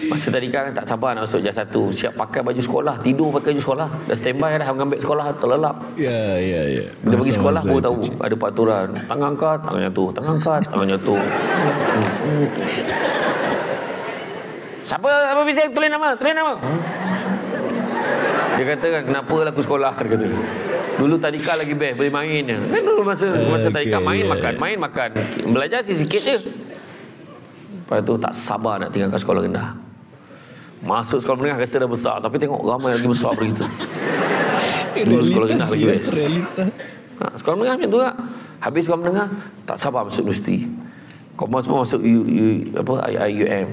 Masa tadika kan tak sabar nak masuk jas satu. Siap pakai baju sekolah, tidur pakai baju sekolah. Dah standby dah, ambil sekolah, terlelap. Ya, ya, ya. Bila pergi sekolah baru tahu cik. Ada peraturan. Tangan angkat, tangan nyatu. Tangan angkat, tangan nyatu. Siapa apa bisa tulis nama? Tulis nama. Hmm? Dia kata kan, kenapa lah aku sekolah? Dia kata. Dulu tadika lagi best, boleh main je. Kan dulu masa, masa okay, tadika main, yeah, makan, yeah. main, makan. Belajar sikit-sikit je. Lepas tu tak sabar nak tinggalkan sekolah rendah. Masuk sekolah menengah rasa dah besar. Tapi tengok ramai lagi besar begitu. Realitas ya, realita. Ha, sekolah menengah macam tu tak? Habis sekolah menengah, tak sabar masuk universiti. Kompas pun masuk U, U, apa, I U M.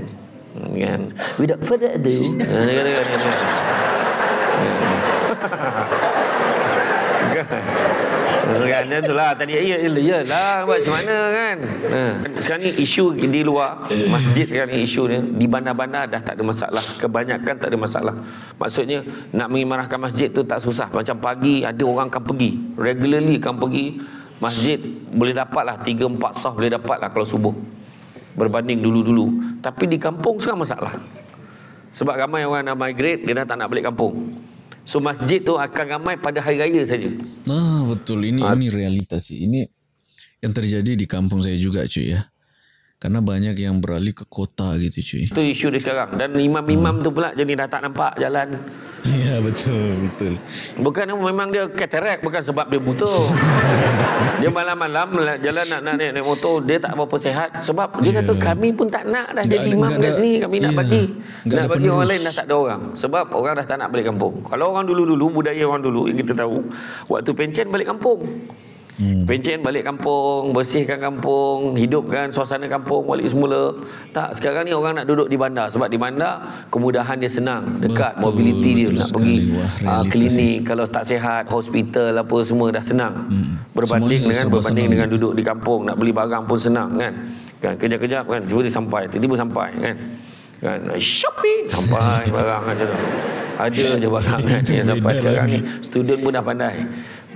Kan? Without further ado. Kan, kan tu lah tadi ya ya lah macam mana kan. Sekarang ni isu di luar masjid sekarang ni isu ni di bandar-bandar dah tak ada masalah, kebanyakan tak ada masalah. Maksudnya nak mengimarahkan masjid tu tak susah. Macam pagi ada orang akan pergi, regularly akan pergi masjid, boleh dapatlah tiga empat sah boleh dapatlah kalau subuh. Berbanding dulu-dulu. Tapi di kampung sekarang masalah. Sebab ramai orang nak migrate, dia dah tak nak balik kampung. So masjid tu akan ramai pada hari raya saja. Ah betul, ini ha. Ini realitas sih. Ini yang terjadi di kampung saya juga cuy ya. Karena banyak yang beralih ke kota gitu cuy. Itu isu dia sekarang. Dan imam-imam ha. Tu pula jadi dah tak nampak jalan. Ya betul betul. Bukan memang dia katarak, bukan sebab dia buta. Dia malam-malam jalan nak nak naik, naik motor, dia tak berapa sihat sebab dia yeah. Kata kami pun tak nak dah jadi imam kat sini, kami yeah. Nak bagi. Gak nak bagi penerus. Orang lain dah tak ada orang. Sebab orang dah tak nak balik kampung. Kalau orang dulu-dulu, budaya orang dulu yang kita tahu, waktu pencen balik kampung. Hmm. Pencen balik kampung, bersihkan kampung, hidupkan suasana kampung balik semula. Tak, sekarang ni orang nak duduk di bandar. Sebab di bandar, kemudahan dia senang. Dekat, betul, mobility betul dia, nak pergi uh, klinik, kalau tak sihat, hospital apa semua dah senang. Hmm. Berbanding semuanya dengan berbanding dengan duduk di kampung, nak beli barang pun senang kan. Kan kejap-kejap kan, tiba-tiba dia sampai, tiba-tiba sampai kan. Kan shopping sampai barang kan, ada je barang kan yang sampai sekarang ni. Student pun dah pandai.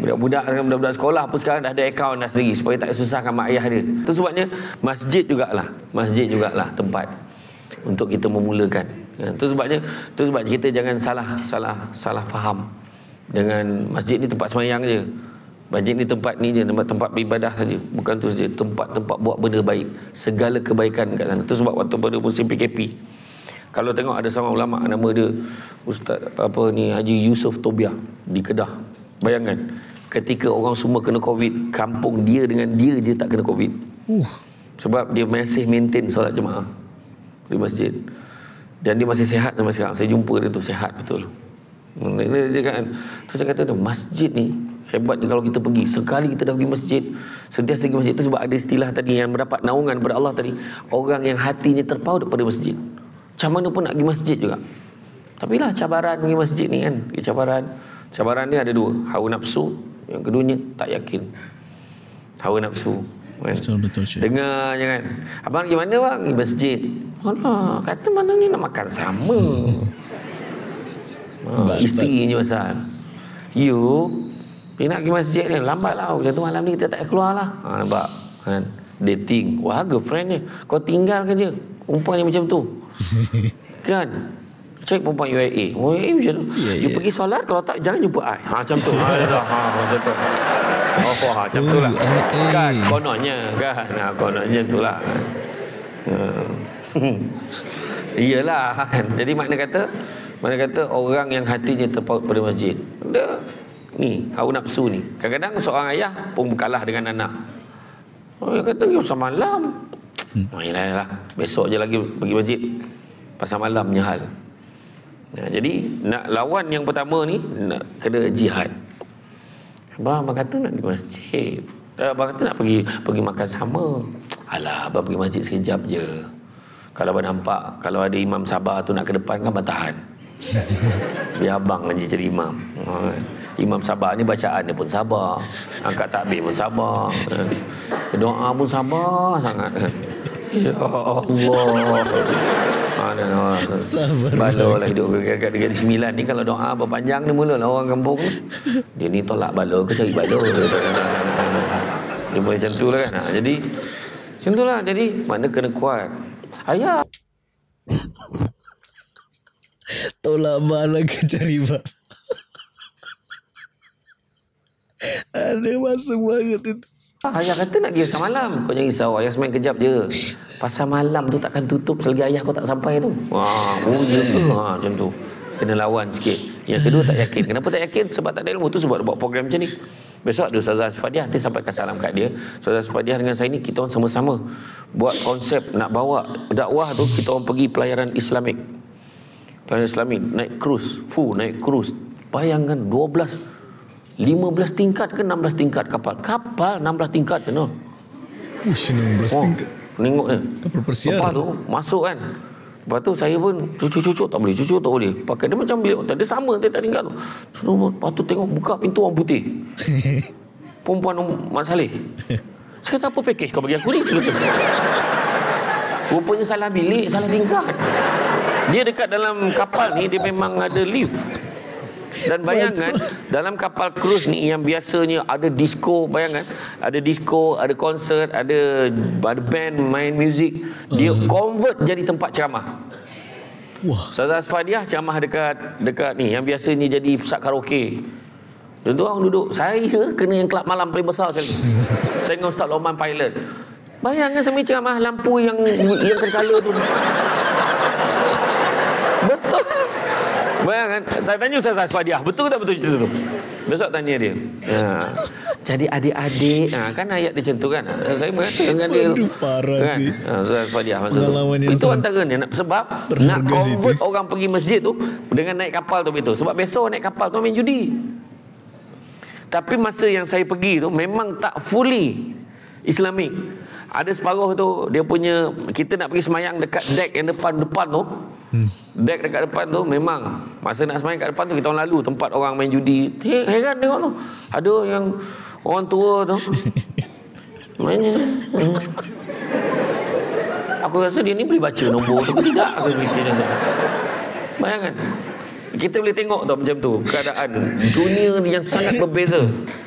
Budak-budak budak-budak sekolah pun sekarang dah ada akaun dah sendiri supaya tak susahkan mak ayah dia. Itu sebabnya masjid jugalah, masjid jugalah tempat untuk kita memulakan. Itu sebabnya, itu sebab kita jangan salah salah salah faham dengan masjid ni tempat sembahyang je. Masjid ni tempat ni je, tempat tempat beribadah saja. Bukan tu saja, tempat-tempat buat benda baik, segala kebaikan kat sana. Itu sebab waktu pada musim P K P. Kalau tengok ada seorang ulama nama dia Ustaz apa ni Haji Yusuf Tobiah di Kedah. Bayangkan ketika orang semua kena Covid, kampung dia dengan dia je tak kena Covid. Uh. Sebab dia masih maintain solat jemaah di masjid. Dan dia masih sihat sampai sekarang. Saya jumpa dia tu sihat betul. Dia cakap, tu saya kata masjid ni hebat ni kalau kita pergi. Sekali kita dah pergi masjid, sentiasa pergi masjid tu sebab ada istilah tadi yang mendapat naungan daripada Allah tadi. Orang yang hatinya terpaut daripada masjid. Macam mana pun nak pergi masjid juga. Tapi lah cabaran pergi masjid ni kan. Cabaran. Cabaran ni ada dua. Hawa nafsu. Yang keduanya tak yakin. hawa nafsu. Kan? Betul, betul. Cik. Dengar je kan. Abang pergi mana bang? Di masjid. Alah, kata mana ni nak makan sama. Ha, isteri je pasal. You, you nak pergi masjid ni, lambat lah. Kata malam ni kita tak keluar lah. Ha, nampak kan? Dating. Wah, girlfriend ni. Kau tinggal ke dia? Perempuan ni macam tu. Kan? Cek perempuan U A E. U A E macam tu. Yeah, you yeah. pergi solat, kalau tak jangan jumpa I. Ha, macam tu. Ha, macam tu. Oh, oh, ha, macam tu lah. Kan, kononnya kan. Ha, kononnya tu lah. Iyalah. Jadi makna kata, makna kata orang yang hatinya terpaut pada masjid. Dia, ni, hawa nafsu ni. Kadang-kadang seorang ayah pun berkalah dengan anak. Oh, dia kata, pasal malam. Yalah, besok je lagi pergi masjid. Pasal malamnya hal. Nah, jadi nak lawan yang pertama ni nak kena jihad. Abang, abang kata nak pergi masjid. Abang kata nak pergi pergi makan sama. Alah, abang pergi masjid sekejap je. Kalau abang nampak, kalau ada imam Sabah tu nak ke depan kan abang tahan. Biar abang je jadi imam. Imam Sabah ni bacaan dia pun sabar. Angkat takbir pun sabar. Doa pun sabar sangat. Ya Allah. Mana lah. Balolah hidup dekat dekat sembilan ni kalau doa berpanjang ni mulalah orang kampung ni. Dia ni tolak balo ke cari balo. Dia boleh macam tu lah kan. Ha, jadi macam tu lah. Jadi mana kena kuat. Ayah. Tolak balo ke cari balo. Ada masuk banget itu. Ayah kata nak pergi pasal malam. Kau jangan risau. Ayah semain kejap je. Pasal malam tu takkan tutup selagi ayah kau tak sampai tu. Wah, oh je tu. Ha, macam tu. Kena lawan sikit. Yang kedua tak yakin. Kenapa tak yakin? Sebab tak ada ilmu. Tu sebab dia buat program macam ni. Besok ada Sazah Asifadiyah. Nanti sampaikan salam kat dia. Sazah Asifadiyah dengan saya ni, kita orang sama-sama buat konsep nak bawa dakwah tu. Kita orang pergi pelayaran Islamik. Pelayaran Islamik. Naik cruise. Fuh, naik cruise. Bayangkan dua belas lima belas tingkat ke enam belas tingkat kapal. Kapal enam belas tingkat ke no? Ush, enam belas oh, tingkat. Tengok ni. Kapal persiar. Kapal tu masuk kan. Lepas tu saya pun cucuk-cucuk tak boleh, cucuk tak boleh. Pakai dia macam bilik hotel. Dia sama, dia tak tinggal tu. Lepas tu tengok buka pintu orang putih. Perempuan Mak Saleh. Saya kata apa pakej kau bagi aku ni? Rupanya salah bilik, salah tingkat. Dia dekat dalam kapal ni, dia memang ada lift. Dan bayangkan dalam kapal krus ni yang biasanya ada disco, bayangkan ada disco, ada konsert, ada ada band main muzik, dia convert jadi tempat ceramah. Wah. Sazah Asifadiyah ceramah dekat dekat ni yang biasanya jadi pusat karaoke. Dan tu orang duduk, saya kena yang kelab malam paling besar sekali. Saya dengan Ustaz Loman Pilot. Bayangkan sambil ceramah lampu yang yang terkala tu. Betul. Bayangkan, tanya Ustaz Asifadiyah, betul tak betul cerita tu? Besok tanya dia. Ha. Jadi adik-adik, ha, kan ayat dia macam tu kan? Saya berkata dengan dia. Aduh, parah kan? Sih. Ha, Ustaz Asifadiyah masa tu. Itu antara ni, sebab nak convert itu. Orang pergi masjid tu dengan naik kapal tu begitu. Sebab besok naik kapal tu main judi. Tapi masa yang saya pergi tu memang tak fully Islamik. Ada separuh tu, dia punya, kita nak pergi semayang dekat dek yang depan-depan tu. Hmm. Dek dekat depan tu memang masa nak semayang kat depan tu kita orang lalu tempat orang main judi. Heran tengok tu. Ada yang orang tua tu. Mainnya. Hmm. Aku rasa dia ni boleh baca nombor tu tidak aku fikir dia. Bayangkan. Kita boleh tengok tu macam tu keadaan dunia ni yang sangat berbeza.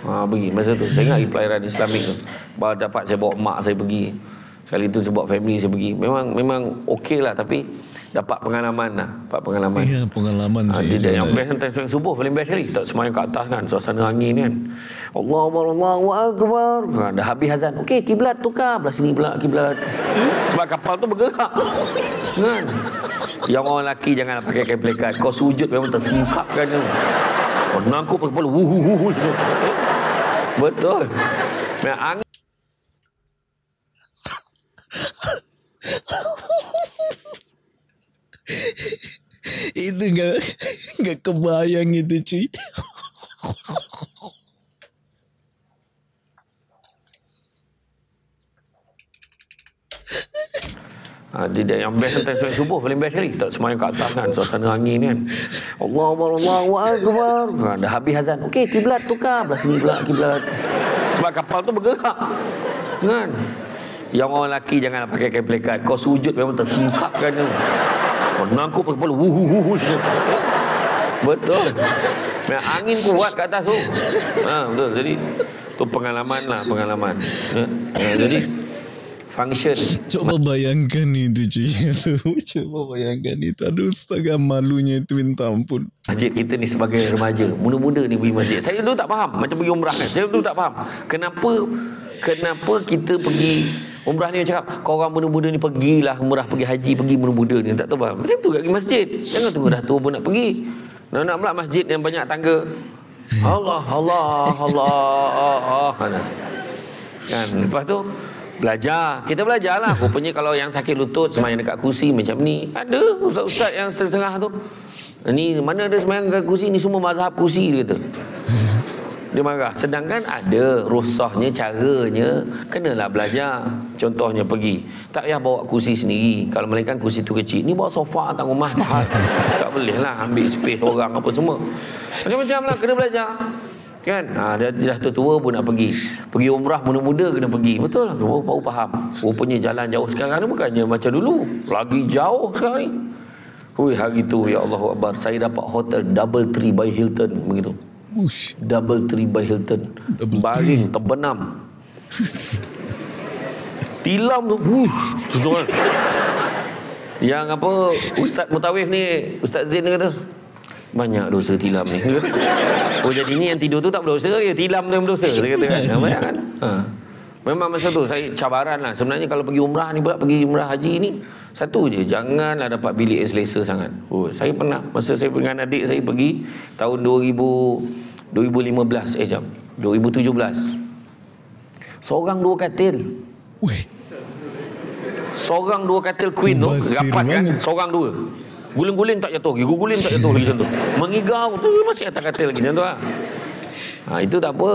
Ha pergi masa tu tengok pelayaran Islamik tu. Baru dapat saya bawa mak saya pergi. Sekali tu sebab family saya pergi. Memang memang okey lah tapi dapat pengalaman lah. Dapat pengalaman. Ya, pengalaman ha, saya. Yang best kan time subuh paling best sekali. Tak semayang kat atas kan. Suasana angin kan. Allahu Akbar, Allahu Akbar. Ha, dah habis azan. Okey, kiblat tukar. Belah sini pula kiblat. Sebab kapal tu bergerak. Kan? Yang orang lelaki jangan pakai kain pelikat. Kau sujud memang tersingkap kan. Kau nangkut pakai kepala. Wuhuhuhu. Betul. Nah, angin. Itu gak, gak kebayang itu cuy. Ha, dia yang best time subuh paling best sekali. Tak semayang kat atas kan. Suasana angin kan. Allahu Akbar, Allahu Akbar. Ha, dah habis azan. Okey, kiblat tukar. Belah sini pula kiblat. sebab kapal tu bergerak. Kan? Yang orang lelaki jangan pakai kain pelikat. Kau sujud memang tersingkapkan. Kau nangkup kepala. Wuhuhuhu. Betul. Nah, angin kuat kat atas tu. Ha, betul. Jadi tu pengalaman lah, pengalaman. Ha, jadi function. Coba bayangkan itu cuy. Coba bayangkan itu. Aduh, astaga, malunya itu minta ampun. Masjid kita ni sebagai remaja, muda-muda ni pergi masjid. Saya dulu tak faham macam pergi umrah kan. Saya dulu tak faham kenapa kenapa kita pergi umrah ni. Cakap kau orang muda-muda ni pergilah umrah, pergi haji, pergi muda-muda ni. Tak tahu faham. Macam tu kat pergi masjid. Jangan tunggu dah tua pun nak pergi. Nak nak pula masjid yang banyak tangga. Allah Allah Allah. Kan lepas tu belajar, kita belajarlah. Rupanya kalau yang sakit lutut semayang dekat kursi macam ni. Ada ustaz-ustaz yang setengah tu. Ni mana ada semayang dekat kursi, ni semua mazhab kursi dia kata. Dia marah. Sedangkan ada rusahnya, caranya kenalah belajar. Contohnya pergi, tak payah bawa kursi sendiri. Kalau melainkan kursi tu kecil, ni bawa sofa atas rumah pahat. Tak boleh lah ambil space orang apa semua. Macam-macam lah kena belajar. Kan ha, dah, dah tua-tua pun nak pergi. Pergi umrah muda-muda kena pergi. Betul lah. Baru, baru faham. Rupanya jalan jauh sekarang ni bukannya macam dulu. Lagi jauh sekarang ni. Hui, hari tu ya Allahu Akbar, saya dapat hotel Double Tree by Hilton. Begitu. Ush. Double Tree by Hilton. Baring terbenam. Tilam tu. Ush. Yang apa Ustaz Mutawif ni, Ustaz Zain dia kata banyak dosa tilam ni. Oh jadi ni yang tidur tu tak berdosa ya, tilam tu yang berdosa dia kata kan. Banyak kan? Ha. Memang masa tu saya cabaran lah. Sebenarnya kalau pergi umrah ni pula, pergi umrah haji ni satu je, janganlah dapat bilik yang selesa sangat. Oh saya pernah masa saya dengan adik saya pergi tahun dua ribu lima belas eh jam dua ribu tujuh belas. Seorang dua katil. Weh. Seorang dua katil queen tu rapat kan, seorang dua. Guling-guling tak jatuh lagi, guling tak jatuh lagi macam tu. Mengigau, tu masih atas katil lagi macam tu lah. Ha, itu tak apa.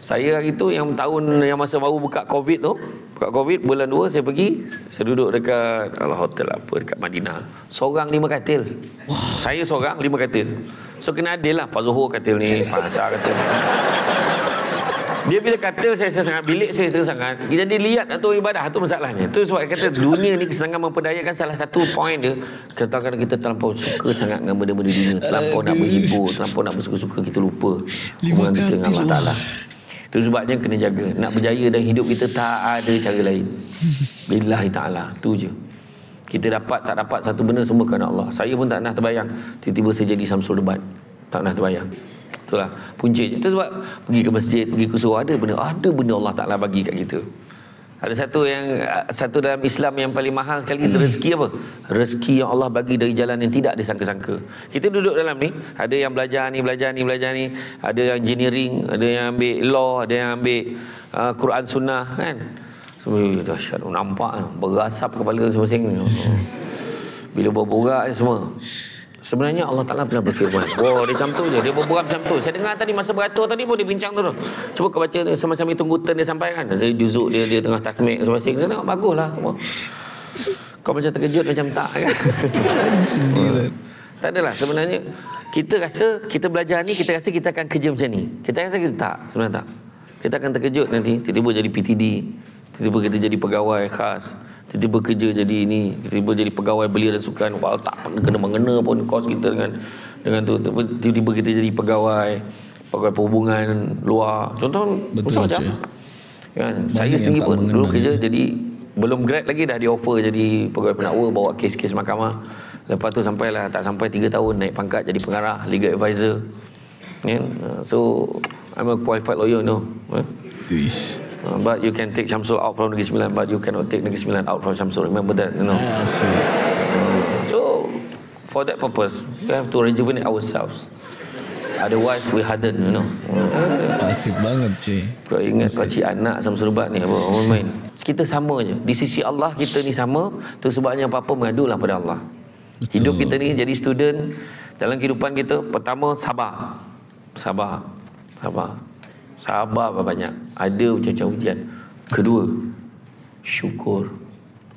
Saya hari tu yang tahun yang masa baru buka COVID tu, buka COVID bulan dua saya pergi, saya duduk dekat ala hotel apa dekat Madinah. Seorang lima katil. Saya seorang lima katil. So kena adil lah, Pak Zuhur katil ni, Pak Asar katil. Dia bila katil saya sangat, bilik saya sangat. Dia jadi lihat atau ibadah tu masalahnya. Tu sebab kata dunia ni senang memperdayakan, salah satu point dia. Kadang-kadang kita terlampau suka sangat dengan benda-benda dunia, terlampau nak berhibur, terlampau nak bersuka-suka, kita lupa hubungan kita dengan Allah Taala. Itu sebabnya kena jaga. Nak berjaya dalam hidup kita tak ada cara lain. Billahi ta'ala. Itu je. Kita dapat tak dapat satu benda semua kerana Allah. Saya pun tak pernah terbayang tiba-tiba saya jadi Syamsul Debat. Tak pernah terbayang. Itulah punca je. Itu sebab pergi ke masjid, pergi ke surau, ada benda, ada benda Allah Ta'ala bagi kat kita. Ada satu yang satu dalam Islam yang paling mahal sekali, rezeki apa? Rezeki yang Allah bagi dari jalan yang tidak disangka-sangka. Kita duduk dalam ni, ada yang belajar ni, belajar ni, belajar ni, ada yang engineering, ada yang ambil law, ada yang ambil uh, Quran Sunnah kan. Semua dahsyat, nampak berasap kepala masing-masing. Bila berborak semua. Sebenarnya Allah Ta'ala pernah berfirman. Wow, dia macam tu je. Dia berbual macam tu. Saya dengar tadi masa beratur tadi pun dia bincang tu. Cuba kau baca sama-sama tunggu turn dia sampai kan. Jadi juzuk dia, dia tengah tasmik masing-masing. Saya tengok bagus lah. Kau macam terkejut macam tak kan. Tak adalah sebenarnya. Kita rasa kita belajar ni, kita rasa kita akan kerja macam ni. Kita rasa kita tak. Sebenarnya tak. Kita akan terkejut nanti. Tiba-tiba jadi P T D. Tiba-tiba kita jadi pegawai khas. Tiba-tiba kerja jadi ini, tiba-tiba jadi pegawai belia dan sukan. Wah, tak kena-mengena pun kos kita dengan dengan tu. Tiba-tiba kita jadi pegawai pegawai perhubungan luar. Contoh betul macam je. Kan saya sendiri pun dulu kerja je. Jadi belum grad lagi dah di offer jadi pegawai penakwa, bawa kes-kes mahkamah. Lepas tu sampailah tak sampai tiga tahun naik pangkat jadi pengarah legal advisor. Yeah. So I'm a qualified lawyer no. Yes. Uh, but you can take Syamsul out from Negeri Sembilan, but you cannot take Negeri Sembilan out from Syamsul. Remember that, you know. Yes. Uh, so, for that purpose, we have to rejuvenate ourselves. Otherwise, we harden, you know. Asik banget, cik. Kau ingat Asik. Kau cik anak Syamsul Debat ni, apa orang main. Kita sama je. Di sisi Allah, kita ni sama. Itu sebabnya apa-apa mengadulah pada Allah. Betul. Hidup kita ni jadi student. Dalam kehidupan kita, pertama, sabar. Sabar. Sabar. Sabar banyak. Ada macam-macam ujian. Kedua, syukur.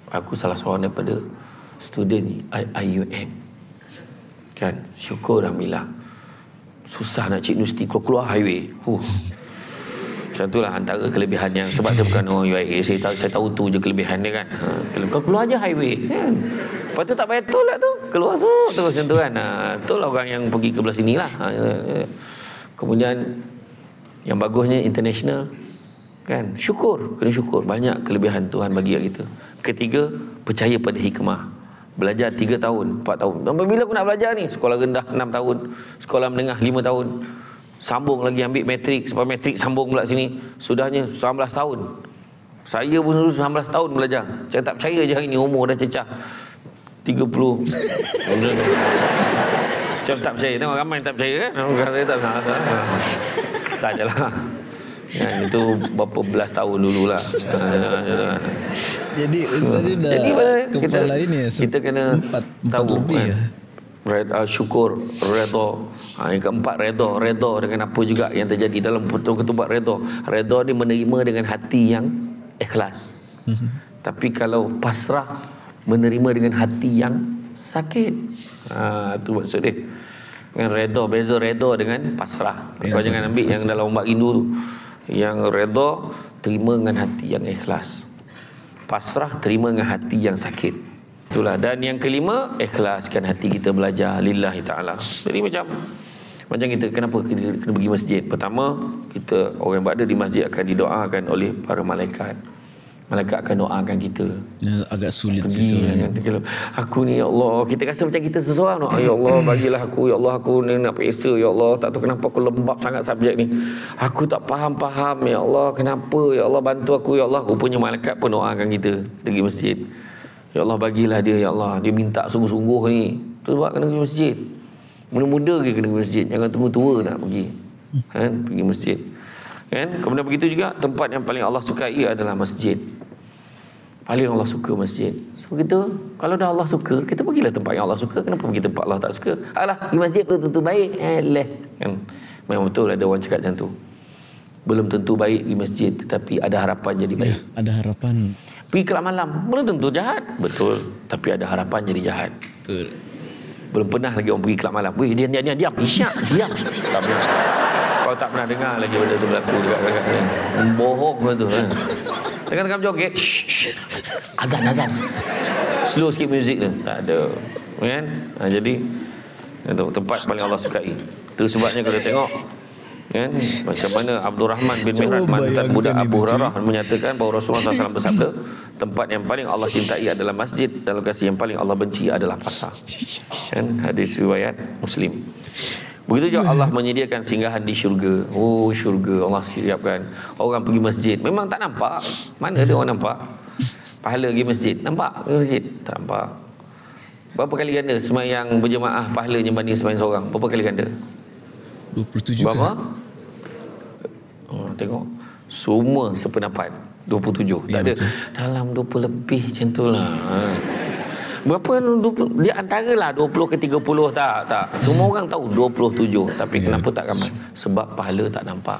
Aku salah seorang daripada student I U M. Kan? Syukur Alhamdulillah. Susah nak cik universiti keluar highway. Huh. Macam itulah antara kelebihannya. Sebab saya bukan orang U A E, saya tahu, saya tahu tu je kelebihan dia kan. Ha, kau keluar je highway kan. Lepas tu tak payah tol lah tu, keluar tu terus macam tu kan. Ha, tu lah orang yang pergi ke belah sini lah. Ha, kemudian yang bagusnya international kan. Syukur, kena syukur. Banyak kelebihan Tuhan bagi kita. Ketiga, percaya pada hikmah. Belajar tiga tahun, empat tahun. Bila aku nak belajar ni? Sekolah rendah enam tahun, sekolah menengah lima tahun, sambung lagi ambil matrik, sampai matrik sambung pula sini. Sudahnya sembilan belas tahun. Saya pun dulu sembilan belas tahun belajar. Saya tak percaya je hari ni umur dah cecah tiga puluh. Saya tak percaya. Tengok ramai tak percaya kan? Saya tak percaya. Tak je lah. Ya, itu berapa belas tahun dululah. Jadi Ustaz dah jadi, kepala kita, ini ya, kita kena empat, tahu empat lebih kan? Reda, syukur, reda. Ha, yang keempat reda, reda dengan apa juga yang terjadi dalam ketubat reda. Reda ni menerima dengan hati yang ikhlas. Mm-hmm. Tapi kalau pasrah, menerima dengan hati yang sakit. Ah ha, tu maksud dia. Dengan reda, beza reda dengan pasrah. Kau ya, jangan ambil pasrah yang dalam ombak rindu tu. Yang reda, terima dengan hati yang ikhlas. Pasrah, terima dengan hati yang sakit. Itulah. Dan yang kelima, ikhlaskan hati kita belajar lillahi ta'ala. Jadi macam Macam kita kenapa kita kena pergi masjid? Pertama, kita orang yang berada di masjid akan didoakan oleh para malaikat. Malaikat akan doakan kita. Agak sulit sebenarnya. Aku ni ya Allah, kita rasa macam kita seseorang. No? Ya Allah, bagilah aku. Ya Allah, aku ni nak periksa. Ya Allah, tak tahu kenapa aku lembab sangat subjek ni. Aku tak faham-faham. Ya Allah, kenapa? Ya Allah, bantu aku. Ya Allah, rupanya malaikat pun doakan kita pergi masjid. Ya Allah, bagilah dia. Ya Allah, dia minta sungguh-sungguh ni. Terus buat kena pergi masjid. Muda-muda ke kena pergi masjid. Jangan tunggu tua nak pergi. Kan? Pergi masjid. Kan? Kemudian begitu juga, tempat yang paling Allah sukai adalah masjid. Paling Allah suka masjid. So kita, kalau dah Allah suka, kita pergilah tempat yang Allah suka. Kenapa pergi tempat Allah tak suka? Alah, di masjid belum tentu baik. Alah. Kan? Memang betul ada orang cakap macam tu. Belum tentu baik di masjid, tetapi ada harapan jadi baik. Ya, ada harapan. Pergi kelab malam, belum tentu jahat. Betul. Tapi ada harapan jadi jahat. Betul. Belum pernah lagi orang pergi kelab malam. Weh, dia diam, diam. Isyak, diam. Tak pernah. Kau tak pernah dengar lagi benda tu berlaku dekat kakak ni. Bohong macam tu. Kan? Tengah-tengah berjoget. Azan-azan. Slow sikit muzik tu. Tak ada. Kan? Ha, jadi, itu, tempat paling Allah sukai. Itu sebabnya kalau tengok. Kan? Macam mana Abdul Rahman bin Mihran, mantan budak Abu Hurairah, menyatakan bahawa Rasulullah sallallahu alaihi wasallam bersabda, tempat yang paling Allah cintai adalah masjid, dan lokasi yang paling Allah benci adalah pasar. Kan? Hadis riwayat Muslim. Begitu juga Allah menyediakan singgahan di syurga. Oh, syurga Allah siapkan. Orang pergi masjid memang tak nampak. Mana ada orang nampak pahala pergi masjid? Nampak pergi masjid? Tak nampak. Berapa kali ganda sembahyang berjemaah pahalanya banding sembahyang seorang? Berapa kali ganda? dua puluh tujuh berapa? Kan? Oh, tengok semua sependapat dua puluh tujuh. Ya, tak betul. Ada dalam dua puluh lebih macam tulah. Berapa dua puluh, dia antaralah dua puluh ke tiga puluh. Tak, tak. Semua orang tahu dua puluh tujuh. Tapi ya, kenapa tak ramai? Sebab pahala tak nampak.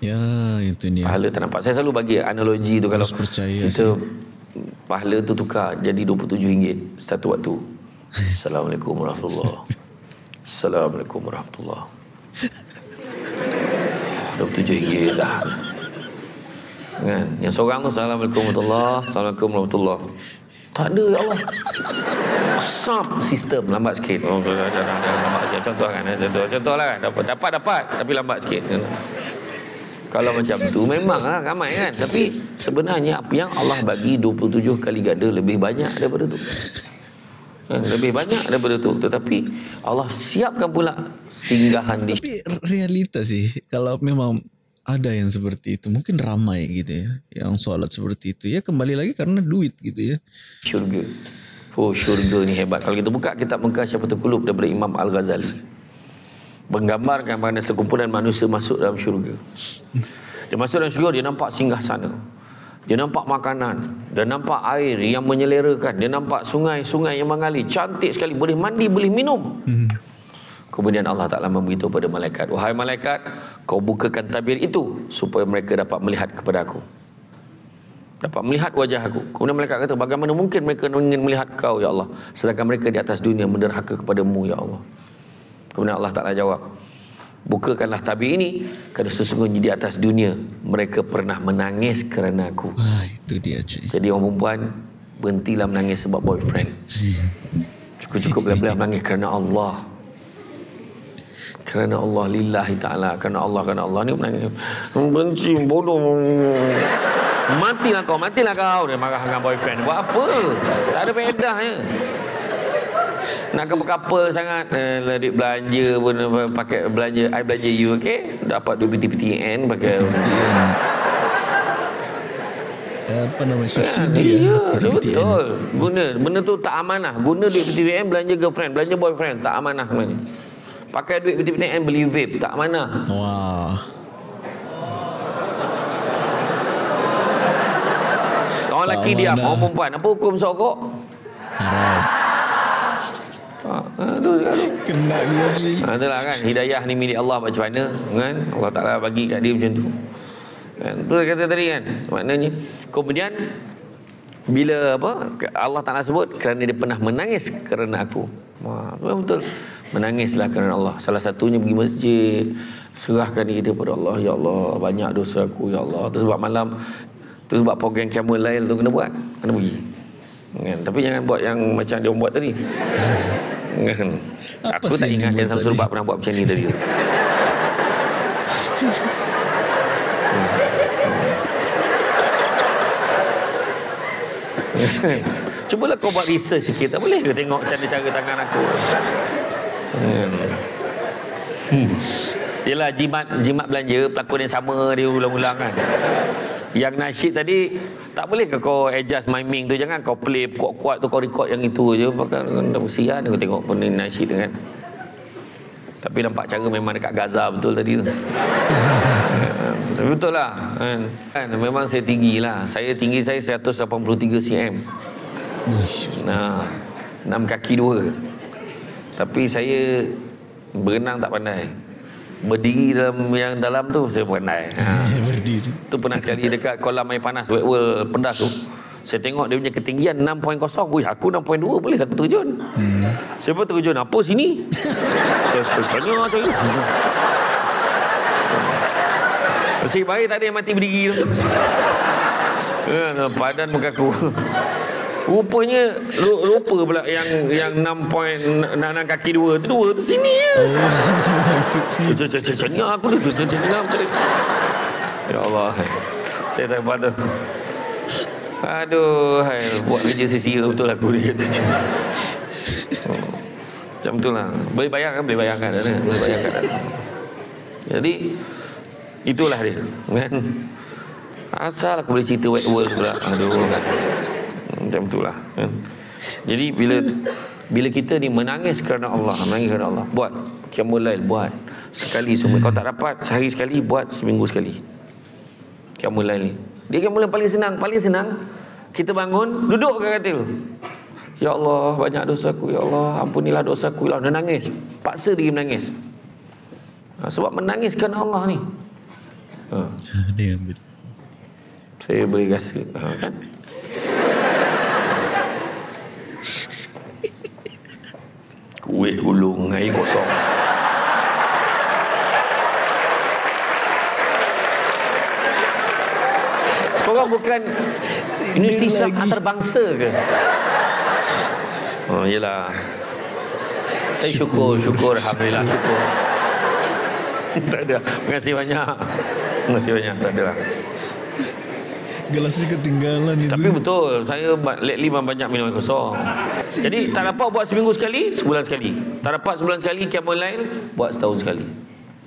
Ya, itu dia. Pahala tak nampak. Saya selalu bagi analogi tu. Harus kalau percaya, kita saya. Pahala tu tukar jadi dua puluh tujuh ringgit satu waktu. Assalamualaikum warahmatullahi. Assalamualaikum warahmatullahi. dua puluh tujuh ringgit dah. Kan? Yang seorang tu Assalamualaikum warahmatullahi. Assalamualaikum warahmatullahi. Tak ada, ya Allah. Sub sistem lambat sikit. Oh, lambat sikit. Contoh kan, contoh, contoh lah kan. Dapat, dapat, dapat. Tapi lambat sikit. Kalau macam tu memang lah, ramai kan. Tapi sebenarnya apa yang Allah bagi dua puluh tujuh kali ganda lebih banyak daripada tu. Lebih banyak daripada tu. Tetapi Allah siapkan pula singgahan di. Tapi realita sih, kalau memang ada yang seperti itu, mungkin ramai gitu ya, yang solat seperti itu. Ya kembali lagi karena duit gitu ya. Syurga. Oh, syurga ni hebat. Kalau kita buka kitab Mekah Syafatul Qulub daripada Imam Al-Ghazali, menggambarkan bagaimana sekumpulan manusia masuk dalam syurga. Dia masuk dalam syurga, dia nampak singgah sana. Dia nampak makanan, dia nampak air yang menyelerakan, dia nampak sungai-sungai yang mengalir, cantik sekali, boleh mandi, boleh minum. Hmm. Kemudian Allah Ta'ala memberitahu pada malaikat, wahai malaikat, kau bukakan tabir itu supaya mereka dapat melihat kepada aku, dapat melihat wajah aku. Kemudian malaikat kata, bagaimana mungkin mereka ingin melihat kau, ya Allah, sedangkan mereka di atas dunia menderhaka kepadamu, ya Allah. Kemudian Allah Ta'ala jawab, bukakanlah tabi ini, karena sesungguhnya di atas dunia mereka pernah menangis kerana aku. Wah, itu dia cuy. Jadi orang perempuan, berhentilah menangis sebab boyfriend. Cukup-cukuplah belah menangis kerana Allah. Kerana Allah, lillahi ta'ala. Kerana Allah, kerana Allah ni menangis. Benci, bodoh. Matilah kau, matilah kau. Dia marah dengan boyfriend. Buat apa? Tak ada faedahnya. Nak couple sangat eh, duit belanja pun pakai belanja I belanja you, okey, dapat duit P T P T N pakai apa nama subsidi ya, betul guna benda tu tak amanah, guna duit P T P T N belanja girlfriend, belanja boyfriend, tak amanah mana. Pakai duit P T P T N beli vape, tak amanah. Wah, orang lelaki diam, orang perempuan apa hukum sokok haram. Aduh, aduh. Kena gua sih. Adalah kan, hidayah ni milik Allah macam mana kan? Allah Taala bagi kat dia macam tu. Kan? Tu kata tadi kan. Maknanya kemudian bila apa Allah Taala sebut kerana dia pernah menangis kerana aku. Wah, betul. Menangislah kerana Allah. Salah satunya pergi masjid, serahkan diri kepada Allah. Ya Allah, banyak dosa aku ya Allah. Tu sebab malam, tu sebab program Qiyamul Lail tu kena buat, kena pergi. Kan? Tapi jangan buat yang macam dia buat tadi. Kan? Aku tak ingat yang Samsul buat pernah buat macam ni tadi. hmm. Hmm. Cubalah kau buat research sikit. Tak boleh ke tengok cara-cara tangan aku? Hmm. Hmm. Yelah, jimat, jimat belanja pelakon yang sama dia ulang-ulang kan. Yang nasyid tadi, tak boleh ke kau adjust miming tu? Jangan kau play kuat-kuat tu, kau record yang itu je. Bahkan dah bersihan kau tengok pun nasyid tu kan. Tapi nampak cara memang dekat Gaza betul tadi tu. Tapi betul lah kan. Kan, memang saya tinggi lah. Saya tinggi saya seratus lapan puluh tiga sentimeter. Nah, enam kaki dua. Tapi saya berenang tak pandai. Berdiri dalam yang dalam tu saya pandai. Ha. Berdiri. Tu pernah sekali dekat kolam air panas Wet World Pendas tu. Saya tengok dia punya ketinggian enam koma kosong. Wih, aku enam koma dua boleh aku terjun. Hmm. Saya pun terjun. Apa sini? Saya tanya tu. Masih baik tak ada yang mati berdiri tu. Padan muka aku. Rupanya lupa pula yang yang enam kaki dua tu dua tu sini je. Maksudnya aku tu ya Allah, saya tak pandang. Aduh, buat kerja sia-sia betul aku ni. Macam tu lah. Boleh bayangkan, boleh bayangkan. Boleh bayangkan. Jadi itulah dia kan. Asal aku boleh cerita Wet World pula. Aduh. Macam itulah kan? Jadi bila bila kita ni menangis kerana Allah, menangis kerana Allah, buat qiyamul lail, buat sekali semua. Kau tak dapat sehari sekali, buat seminggu sekali qiyamul lail ni. Dia qiyamul lail paling senang, paling senang. Kita bangun, duduk kat katil. Ya Allah, banyak dosaku ya Allah, ampunilah dosaku ya Allah. Dia nangis, paksa diri menangis. Ha, sebab menangis kerana Allah ni. Ha. Dia ambil. Saya beri rasa. Ha. Kuih ulung air kosong. Korang bukan ini tisap antarbangsa ke? Oh, yelah. Saya syukur, syukur, syukur. Alhamdulillah, syukur. Tak ada. Terima kasih banyak. Terima kasih banyak. Tak ada lah. Gelasnya ketinggalan itu. Tapi betul, saya lately banyak minum air kosong. Jadi tak dapat buat seminggu sekali, sebulan sekali. Tak dapat sebulan sekali qiyamul lail, buat setahun sekali.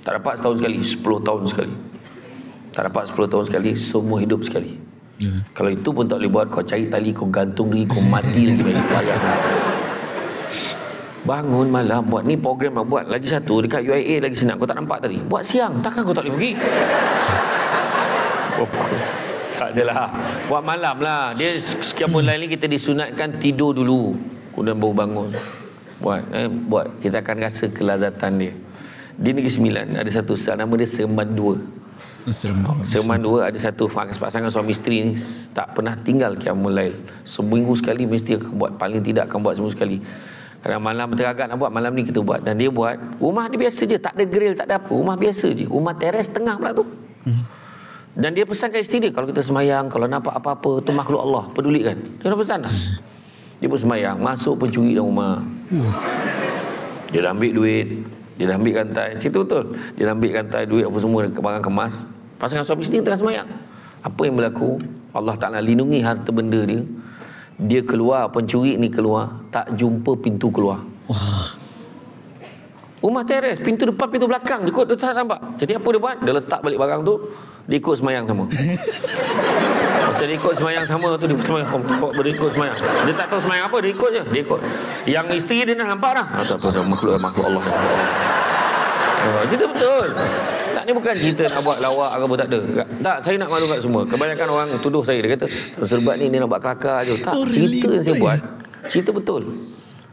Tak dapat setahun sekali, sepuluh tahun sekali. Tak dapat sepuluh tahun sekali, semua hidup sekali. Hmm. Kalau itu pun tak boleh buat, kau cari tali, kau gantung diri, kau mati lagi banyak. Bangun malam, buat ni program nak buat. Lagi satu, dekat U A E lagi senang, kau tak nampak tadi. Buat siang, takkan kau tak boleh pergi. Tak adalah. Buat malam lah. Dia sekian bulan ni kita disunatkan tidur dulu, kemudian baru bangun. Buat eh, buat. Kita akan rasa kelazatan dia. Di Negeri Sembilan ada satu ustaz nama dia Seremban Dua. Seremban, Seremban Dua ada satu pasangan suami isteri ni tak pernah tinggal qiyamul lail. Seminggu sekali mesti akan buat, paling tidak akan buat seminggu sekali. Kadang malam teragak nak buat, malam ni kita buat. Dan dia buat rumah dia biasa je, tak ada grill, tak ada apa, rumah biasa je, rumah teres tengah pula tu. Dan dia pesan kat isteri dia, kalau kita semayang, kalau nampak apa-apa tu makhluk Allah, pedulikan. Dia dah pesan dah. Dia pun semayang, masuk pencuri dalam rumah. Dia dah ambil duit, dia dah ambil kantai, cerita betul. Dia dah ambil kantai, duit apa semua, barang kemas. Pasangan suami isteri tengah semayang. Apa yang berlaku? Allah Ta'ala lindungi harta benda dia. Dia keluar, pencuri ni keluar, tak jumpa pintu keluar. Wah. Rumah teres, pintu depan, pintu belakang dia, dia tak nampak. Jadi apa dia buat? Dia letak balik barang tu, dia ikut semayang sama. Macam dia ikut semayang sama tu, dia semayang, dia ikut semayang. Dia tak tahu semayang apa, dia ikut je, dia ikut. Yang isteri dia dah nampak dah. Ah, tak apa, dah makhluk, makhluk Allah. Oh, cerita betul. Tak, ni bukan cerita nak buat lawak ke apa, tak ada. Tak, saya nak malu kat semua. Kebanyakan orang tuduh saya, dia kata serbat ni dia nak buat kelakar je. Tak, cerita yang saya buat, cerita betul.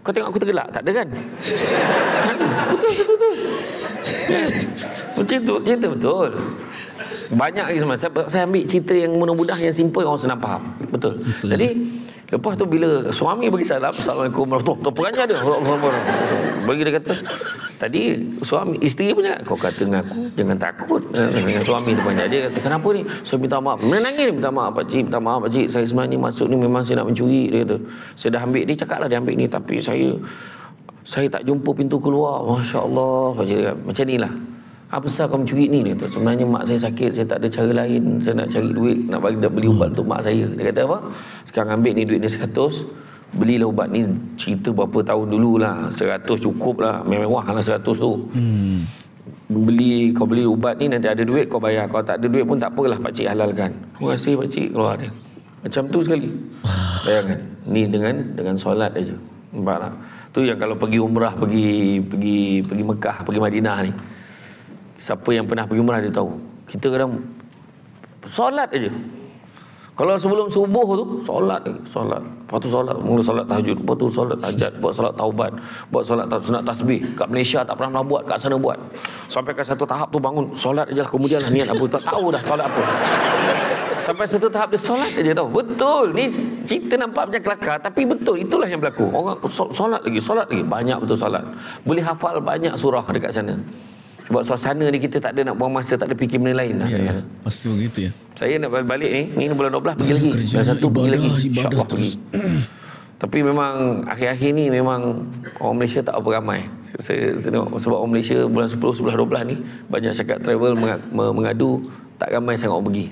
Kau tengok aku tergelak, tak ada kan? Betul, betul, betul. Cerita, cerita betul. Banyak lagi semua. Saya, saya ambil cerita yang mudah-mudah, yang simple, orang senang faham. Betul. betul. Jadi, lepas tu bila suami bagi salam, Assalamualaikum warahmatullahi wabarakatuh, perannya dia. Bagi dia kata, tadi suami, isteri punya, kau kata dengan aku, jangan takut. Dengan suami tu banyak. Dia kata, kenapa ni? Saya minta maaf. Menangis, minta maaf pakcik, minta maaf pakcik. Saya sebenarnya masuk ni memang saya nak mencuri. Dia kata, saya dah ambil, dia cakap lah dia ambil ni. Tapi saya, saya tak jumpa pintu keluar. Masya Allah. Macam ni lah. Apa besar kau mencuri ni? Dia kata, sebenarnya mak saya sakit, saya tak ada cara lain, saya nak cari duit, nak bagi nak beli ubat untuk mak saya. Dia kata apa? Sekarang ambil ni duit ni seratus, belilah ubat ni, cerita berapa tahun dulu lah, seratus cukup lah, mewah lah seratus tu. Hmm. Beli, kau beli ubat ni, nanti ada duit kau bayar, kau tak ada duit pun tak apalah, pakcik halalkan. Terima kasih pakcik, keluar dia. Macam tu sekali. Bayangkan, ni dengan dengan solat aja. Nampak tak? Tu yang kalau pergi umrah, pergi pergi pergi Mekah, pergi Madinah ni. Siapa yang pernah pergi umrah dia tahu. Kita kadang solat aja. Kalau sebelum subuh tu solat, solat. Lepas tu solat, mula solat tahajud, lepas tu solat hajat, buat solat taubat, buat solat sunat tasbih. Kat Malaysia tak pernah buat, kat sana buat. Sampai ke satu tahap tu bangun solat ajalah, kemudianlah niat apa, tak tahu dah solat apa. Sampai satu tahap dia solat aja tau. Betul. Ni cerita nampak macam kelakar tapi betul, itulah yang berlaku. Orang solat lagi, solat lagi, banyak betul solat. Boleh hafal banyak surah dekat sana. Sebab suasana ni kita tak ada nak buang masa, tak ada fikir benda lain. Ya, ya. Pasti begitu ya. Saya nak balik ni, ni bulan dua belas pergi lagi. Bulan satu pergi lagi. InsyaAllah pergi. Tapi memang akhir-akhir ni memang orang Malaysia tak apa ramai. Saya, saya tengok, sebab orang Malaysia bulan sepuluh, sebelas, dua belas ni banyak cakap travel mengadu, tak ramai sangat orang pergi.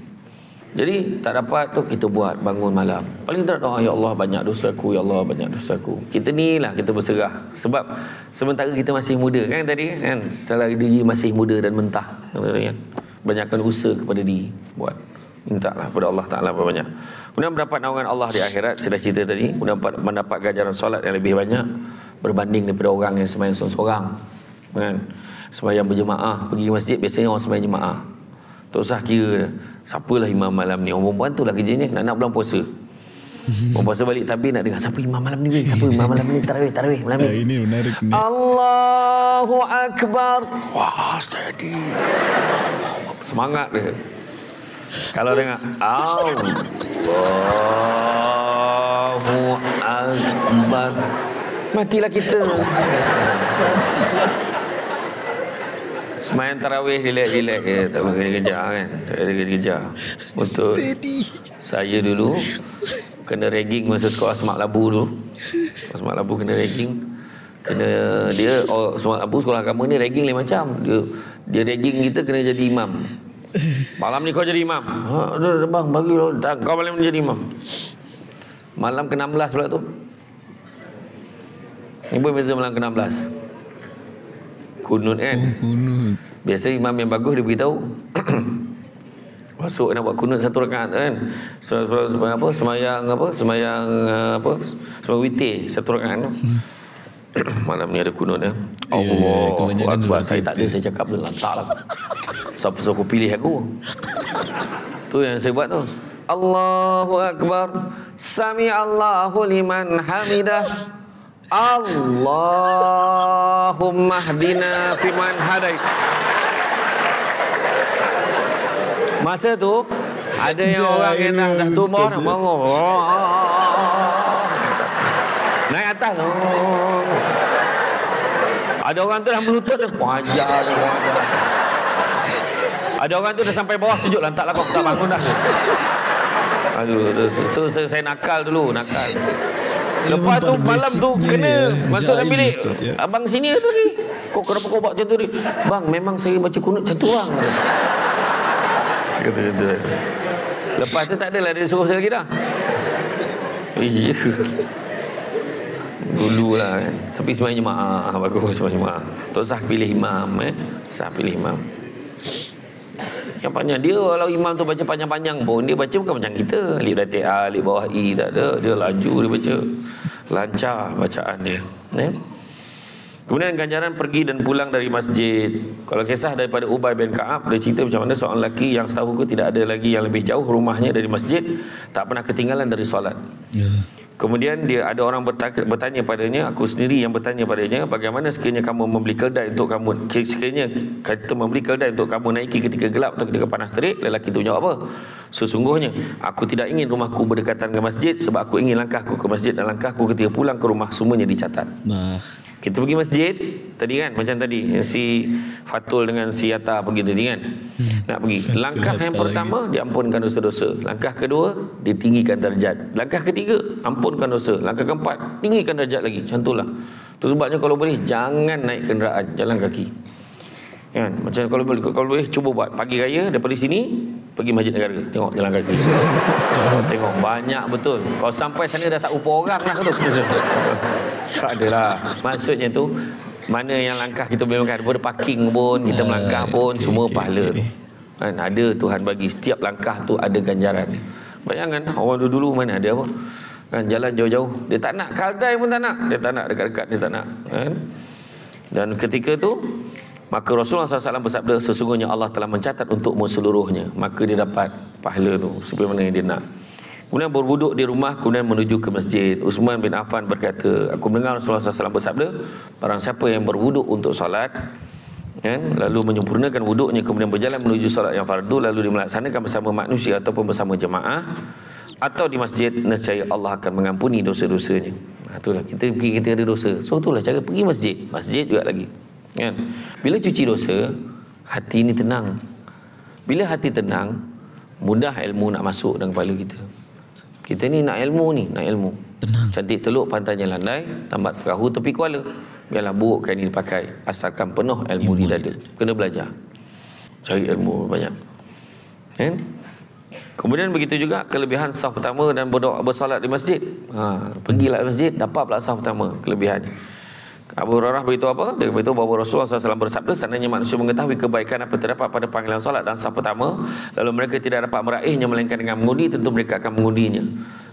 Jadi tak dapat tu kita buat bangun malam. Paling tak doa, ya Allah banyak dosa aku, ya Allah banyak dosa aku. Kita ni lah kita berserah. Sebab sementara kita masih muda kan tadi kan. Setelah diri masih muda dan mentah. Kan? Banyakkan usaha kepada diri buat. Minta lah kepada Allah Ta'ala banyak. Kemudian mendapat naungan Allah di akhirat, saya dah cerita tadi. Kemudian mendapat ganjaran solat yang lebih banyak berbanding daripada orang yang sembahyang seorang-seorang. Kan? Sembahyang berjemaah, pergi masjid biasanya orang sembahyang jemaah. Tak usah kira siapalah imam malam ni. Orang perempuan tu lah kerjanya, nak-nak bulan puasa. Orang puasa balik tapi nak dengar siapa imam malam ni weh, siapa imam malam ni, tarawih, tarawih malam ni. Ya, ini menarik ni. Allahu Akbar. Wah, steady. Semangat dia. Kalau dengar Allahu Akbar, matilah kita. Matilah kita. Semain tarawih relax-relax je, tak boleh kejar kan, tak boleh kejar. Betul. Saya dulu kena ragging masa sekolah semak labu dulu. Semak labu kena ragging. Kena dia oh, semak labu sekolah agama ni ragging lain macam. Dia dia ragging kita kena jadi imam. Malam ni kau jadi imam. Ha, dah bang bagi kau malam ni jadi imam. Malam ke enam belas pula tu. Ibu beza malam ke enam belas. Kunut kan. Oh, kunut. Biasa imam yang bagus dia beritahu masuk nak buat kunut satu rakaat kan. Semayang apa? Semayang apa? Semayang apa? Semayang witir satu rakaat. Malam ni ada kunut ya. Allah. Yeah, Akbar. Saya tak ada, saya cakap tu lantaklah. Siapa suruh aku pilih aku? Tu yang saya buat tu. Allahu Akbar. Sami Allahu liman hamidah. Allahumma hdina fiman hadait. Masa tu ada yang Jai orang yang dah, dah tumor bangun. Naik atas. Oh. Ada orang tuh dah melutut wajar. Ada orang tuh dah sampai bawah sujud lantak lah kau tak bangun dah. Aduh, so, saya, saya nakal dulu, nakal. Lepas tu malam tu kena masuk dalam bilik. Abang sini tu ni. Kau kenapa kau buat macam tu ni? Bang, memang saya baca kunut macam tu bang. Lepas tu tak adalah dia suruh saya lagi dah. Iya. Dulu lah kan. Tapi semuanya jemaah bagus, semuanya jemaah. Tak usah pilih imam eh. Usah pilih imam. Yang panjang dia, kalau imam tu baca panjang-panjang pun dia baca bukan macam kita. Alif ratia, alif bawah i tak ada. Dia laju dia baca. Lancar bacaan dia. Eh? Kemudian ganjaran pergi dan pulang dari masjid. Kalau kisah daripada Ubay bin Ka'ab, dia cerita macam mana seorang lelaki yang setahuku tidak ada lagi yang lebih jauh rumahnya dari masjid, tak pernah ketinggalan dari solat. Ya. Kemudian dia ada orang bertanya padanya, aku sendiri yang bertanya padanya, bagaimana sekiranya kamu membeli keldai untuk kamu, sekiranya kita membeli keldai untuk kamu naiki ketika gelap atau ketika panas terik? Lelaki itu jawab apa? Sesungguhnya aku tidak ingin rumahku berdekatan dengan masjid, sebab aku ingin langkahku ke masjid dan langkahku ketika pulang ke rumah semuanya dicatat. Nah. Kita pergi masjid tadi kan, macam tadi si Fatul dengan si Yata pergi tadi kan, nak pergi. Langkah yang pertama diampunkan dosa-dosa, langkah kedua ditinggikan darjat, langkah ketiga ampunkan dosa, langkah keempat tinggikan darjat lagi. Macam itulah. Itu sebabnya kalau boleh jangan naik kenderaan, jalan kaki. Kan? Macam kalau boleh, kalau boleh cuba buat pagi raya daripada sini pergi Masjid Negara, tengok jalan kaki. Tengok banyak betul. Kalau sampai sana dah tak upah orang dah tu. Tak adalah. Maksudnya tu mana yang langkah kita boleh makan, boleh parking pun, kita melangkah pun okay, semua okay, pahala. Okay. Kan ada Tuhan bagi setiap langkah tu ada ganjaran. Bayangkan orang dulu-dulu mana ada apa? Kan jalan jauh-jauh, dia tak nak kaldai pun tak nak, dia tak nak dekat-dekat dia tak nak. Kan? Dan ketika tu maka Rasulullah sallallahu alaihi wasallam bersabda, sesungguhnya Allah telah mencatat untukmu seluruhnya. Maka dia dapat pahala tu sebagaimana yang dia nak. Kemudian berbuduk di rumah, kemudian menuju ke masjid. Uthman bin Affan berkata, aku mendengar Rasulullah sallallahu alaihi wasallam bersabda, barang siapa yang berbuduk untuk solat, kan, lalu menyempurnakan wuduknya, kemudian berjalan menuju solat yang fardu, lalu dimelaksanakan bersama manusia ataupun bersama jemaah, atau di masjid, nescaya Allah akan mengampuni dosa-dosanya. Nah, itulah, kita pergi kita ada dosa. So itulah cara pergi masjid. Masjid juga lagi. Kan? Bila cuci dosa, hati ini tenang. Bila hati tenang, mudah ilmu nak masuk dalam kepala kita. Kita ni nak ilmu ni, nak ilmu. Tenang. Cantik teluk pantainya landai, tambat perahu tepi kuala. Biarlah buruk kain ini pakai, asalkan penuh ilmu, ilmu di dada. Kena belajar. Cari ilmu banyak. Kan? Kemudian begitu juga kelebihan saf pertama dan berdoa bersolat di masjid. Ha, pergilah masjid, dapat pula saf pertama, kelebihan. Abu Hurairah beritahu apa? Dia beritahu bahawa Rasulullah sallallahu alaihi wasallam bersabda, seandainya manusia mengetahui kebaikan apa terdapat pada panggilan solat dan saf pertama, lalu mereka tidak dapat meraihnya melainkan dengan mengundi, tentu mereka akan mengundinya.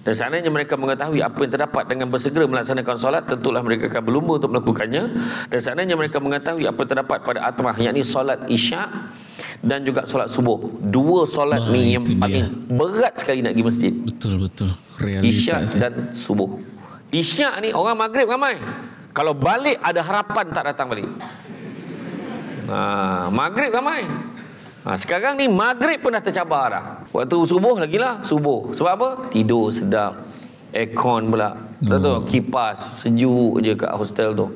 Dan seandainya mereka mengetahui apa yang terdapat dengan bersegera melaksanakan solat, tentulah mereka akan berlumba untuk melakukannya. Dan seandainya mereka mengetahui apa yang terdapat pada atmah, yakni solat isyak dan juga solat subuh. Dua solat bah, ni yang paling berat sekali nak pergi masjid. Betul-betul. Isyak dan subuh. Isyak ni orang maghrib ramai. Kalau balik ada harapan tak datang balik. Nah, maghrib ramai. Nah, sekarang ni maghrib pun dah tercabar dah. Waktu subuh lagilah subuh. Sebab apa? Tidur sedap. Aircon pula. Tahu tu kipas sejuk je kat hostel tu.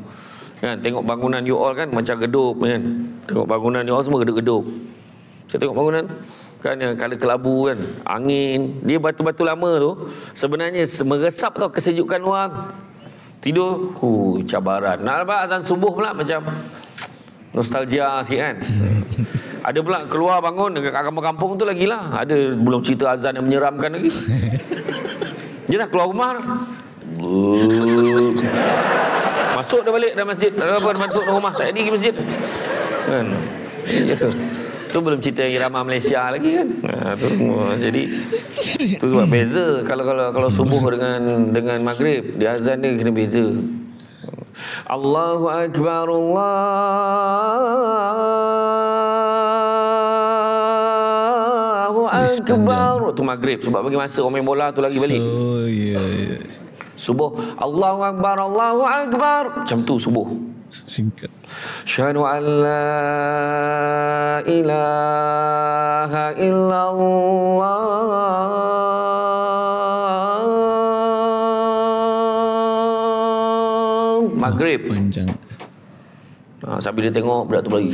Kan tengok bangunan you all kan macam gedung kan. Tengok bangunan you all semua gedung-gedung. Saya tengok bangunan kan yang kala kelabu kan. Angin, dia batu-batu lama tu sebenarnya meresap tau kesejukan luar. Tidur, huh, cabaran. Nak nampak azan subuh pula macam nostalgia sikit kan. Ada pula keluar bangun dekat kampung-kampung tu lagi lah. Ada belum cerita azan yang menyeramkan lagi. Dia dah keluar rumah. Masuk dah balik dah masjid. Tak ada apa, masuk dah rumah. Tak jadi pergi masjid. Kan? Ya. Tu belum cerita irama Malaysia lagi kan. Nah, tu semua. Jadi tu sebab beza kalau kalau kalau subuh dengan dengan maghrib, di azan dia kena beza. Allahu akbar Allahu akbar. Tu maghrib sebab bagi masa orang main bola tu lagi balik. Oh ya yeah, ya. Yeah. Subuh Allahu akbar Allahu akbar. Macam tu subuh. Singkat. Syahadu an la ilaha illallah. Maghrib. Panjang. Nah, sambil ditengok berat tu lagi.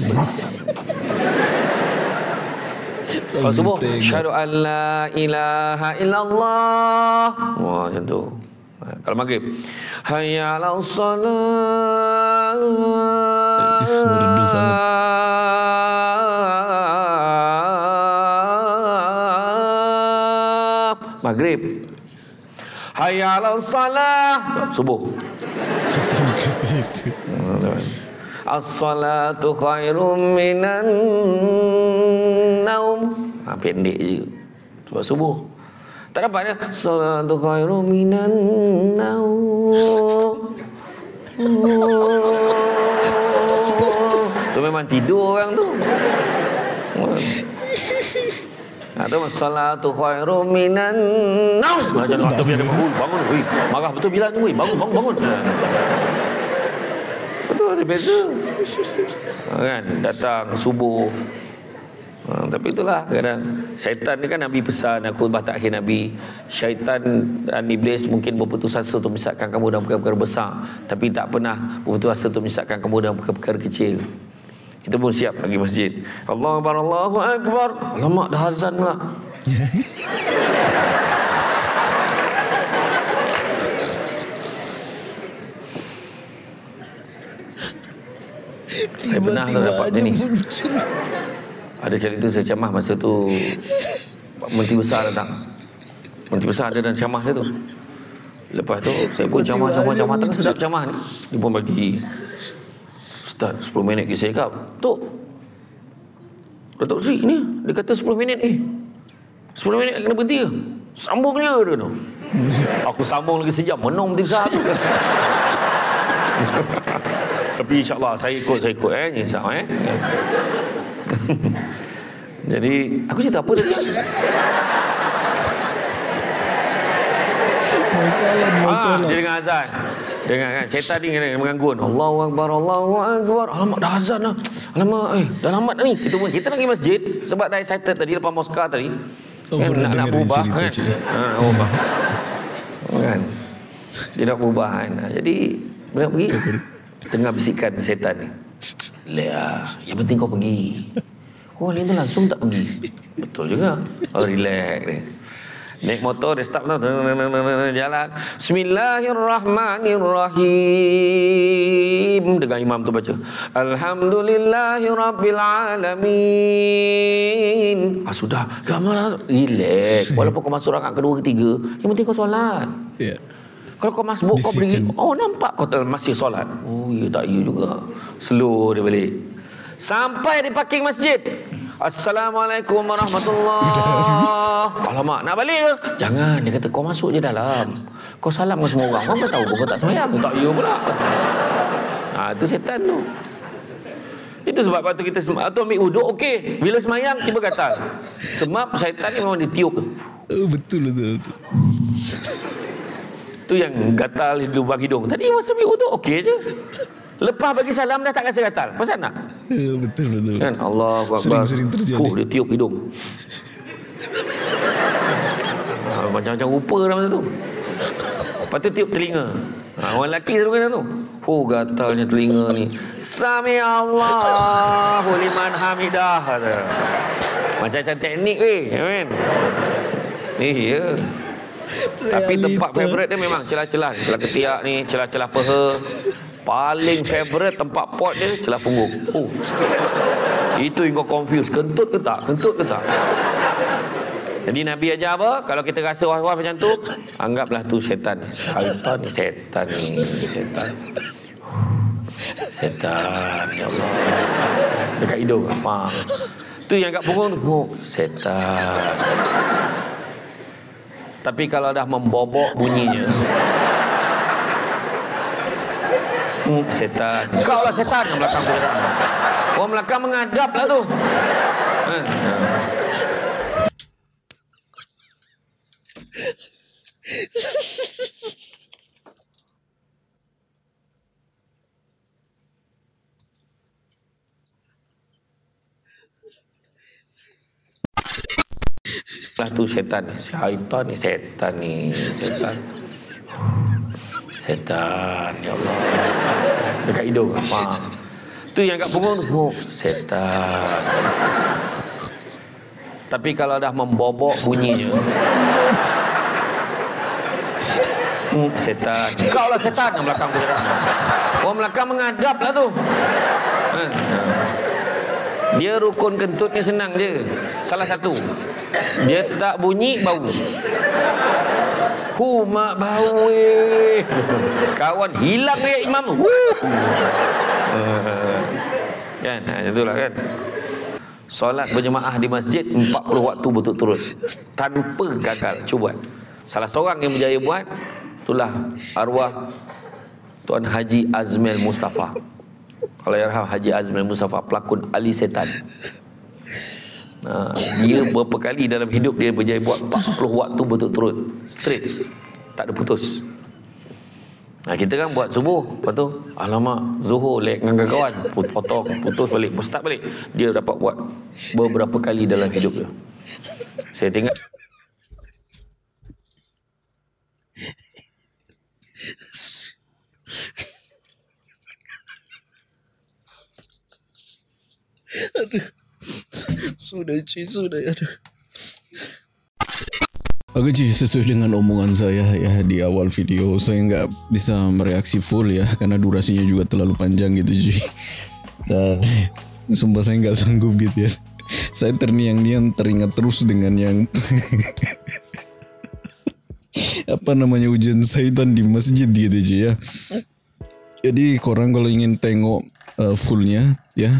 Kalau subuh, syahadu an la ilaha illallah. Wah, macam tu. Kalau maghrib, hayya 'alas salat. Ismurdu salat. Maghrib. Hayya 'alas salat. Subuh. Singkat itu. As-salatu khairum minan naum. Ha, pendek je. Sebab subuh. Tak dapat ya. As-salatu khairum minan naum. Tu memang tidur orang tu. Ada masalah tu khairu minan naum. Jangan waktu biar bangun, bangun. Ui, marah betul bila tu. Ui, bangun, bangun, bangun. Betul ada beza. Kan datang subuh. Ha, tapi itulah kadang syaitan ni kan Nabi pesan, aku khutbah takhir Nabi, syaitan dan iblis mungkin berputus asa untuk menyesatkan kamu dalam perkara-perkara besar, tapi tak pernah berputus asa untuk menyesatkan kamu dalam perkara-perkara kecil. Kita pun siap pergi masjid. Allahu Akbar, Allahu Akbar. Alamak, dah azan pula. Saya pernah dapat ni. Ada cerita saya ceramah masa tu, Menteri Besar datang. Menteri Besar ada dan ceramah saya tu. Lepas tu saya pun ceramah-ceramah tengah sedap ceramah ni. Dia pun bagi sepuluh minit ke saya kap. Tok. Datuk Sri ni dia kata sepuluh minit eh. sepuluh minit kena berhenti ke? Sambung dia dia tu. Aku sambung lagi sejam. Menung betul sah tu. Tapi insya-Allah saya ikut saya ikut eh insya eh. Jadi aku cerita apa tadi? Masalah masalah. Ah, dengan azan. Dengar kan, syaitan ni kena mengganggu. Allahu Akbar, Allahu Akbar. Alamak, dah azan lah. Alamak, eh, dah lambat dah ni. Kita pun, kita nak pergi masjid. Sebab dah excited tadi, lepas Mosca tadi. Oh, kan, nak, nak berubah kan. Ha, berubah. Kan. Dia nak berubah kan. Jadi, bila nak pergi, tengah bisikan syaitan ni. Leah, yang penting kau pergi. Oh, lain tu langsung tak pergi. Betul juga. Oh, relax ni. Naik motor, dia start jalan. Bismillahirrahmanirrahim. Dengan imam tu baca Alhamdulillahirrabbilalamin. Ah, sudah. Gambar relax. Walaupun kau masuk rakaat kedua ketiga, yang penting kau solat. Ya. Kalau kau masbuk, kau pergi. Oh, nampak kau masih solat. Oh, ya tak ya juga. Slow dia balik. Sampai di parking masjid. Assalamualaikum warahmatullahi wabarakatuh. Alamak, nak balik ke? Jangan, dia kata kau masuk je dalam. Kau salam dengan semua orang. Kau tahu kau tak semayang. Kau tak you pula. Ha, itu setan tu. Itu sebab waktu kita semayang, tu ambil uduk, okey. Bila semayang, tiba gatal. Sebab syaitan ni memang ditiup. Oh, betul, betul, betul. Itu yang gatal di lubang hidung. Tadi masa ambil uduk, okey je. Lepas bagi salam dah tak rasa gatal. Pasal nak? Ya, betul, betul. Kan? Allah Akbar. Sering-sering terjadi. Oh, dia tiup hidung. ha, macam-macam rupa dah masa tu. Lepas tu tiup telinga. Ha, orang lelaki selalu kena tu. Oh, gatalnya telinga ni. Sami Allahu liman hamidah. Macam-macam teknik weh. Kan? Eh, ya. Tapi tempat favourite dia memang celah-celah. Celah ketiak ni, celah-celah peha. Paling favourite tempat pot dia celah punggung. Oh. Itu yang kau confuse, kentut ke tak? Kentut ke tak? Jadi Nabi ajar apa? Kalau kita rasa was-was macam tu, anggaplah tu syaitan. Syaitan, syaitan ni, syaitan. Syaitan, ya Allah. Dekat hidung. Ha. Tu yang kat punggung tu. Oh, syaitan. Tapi kalau dah membobok bunyinya. Hmm, setan. Kau lah setan yang belakang tu. Orang belakang menghadap lah tu. Hmm. Satu setan, syaitan ni, setan ni, setan, setan, ya Allah, dekat hidung. Apa? Tu itu yang gak bangun. Oh, setan. Tapi kalau dah membobok bunyinya. Hmm, setan. Kau lah setan yang belakang bergerak. Oh, belakang menghadap lah tu. Hmm. Dia rukun kentutnya senang je. Salah satu, dia tak bunyi bau. Hu mak bau eh. Kawan hilang dia imam. Huh. Kan, itulah kan. Solat berjemaah di masjid empat puluh waktu berturut-turut tanpa gagal cuba. Salah seorang yang berjaya buat itulah arwah Tuan Haji Azmil Mustafa. Allahyarham Haji Azmil Mustafa, pelakon Ali Setan. Nah, dia beberapa kali dalam hidup dia berjaya buat empat puluh waktu berturut-turut straight, tak ada putus. Nah, kita kan buat subuh, lepas tu alamak zuhur lek dengan kawan, potong putus balik, ustaz balik. Dia dapat buat beberapa kali dalam hidup dia. Saya tinggal aduh. Sudah cuy, sudah. Aduh. Oke cuy, sesuai dengan omongan saya ya di awal video, saya nggak bisa mereaksi full ya karena durasinya juga terlalu panjang gitu cuy. Dan sumpah saya nggak sanggup gitu ya. Saya terniang-niang teringat terus dengan yang apa namanya ujian syaitan di masjid gitu cuy ya. Jadi korang kalau ingin tengok Uh, fullnya ya,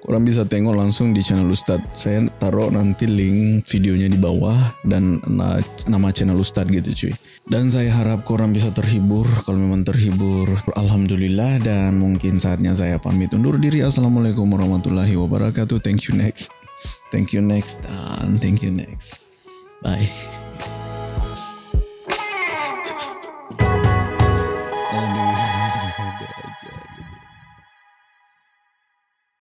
korang bisa tengok langsung di channel Ustadz. Saya taruh nanti link videonya di bawah dan na nama channel Ustadz gitu cuy. Dan saya harap korang bisa terhibur. Kalau memang terhibur, alhamdulillah. Dan mungkin saatnya saya pamit undur diri. Assalamualaikum warahmatullahi wabarakatuh. Thank you next. Thank you next. Dan thank you next. Bye.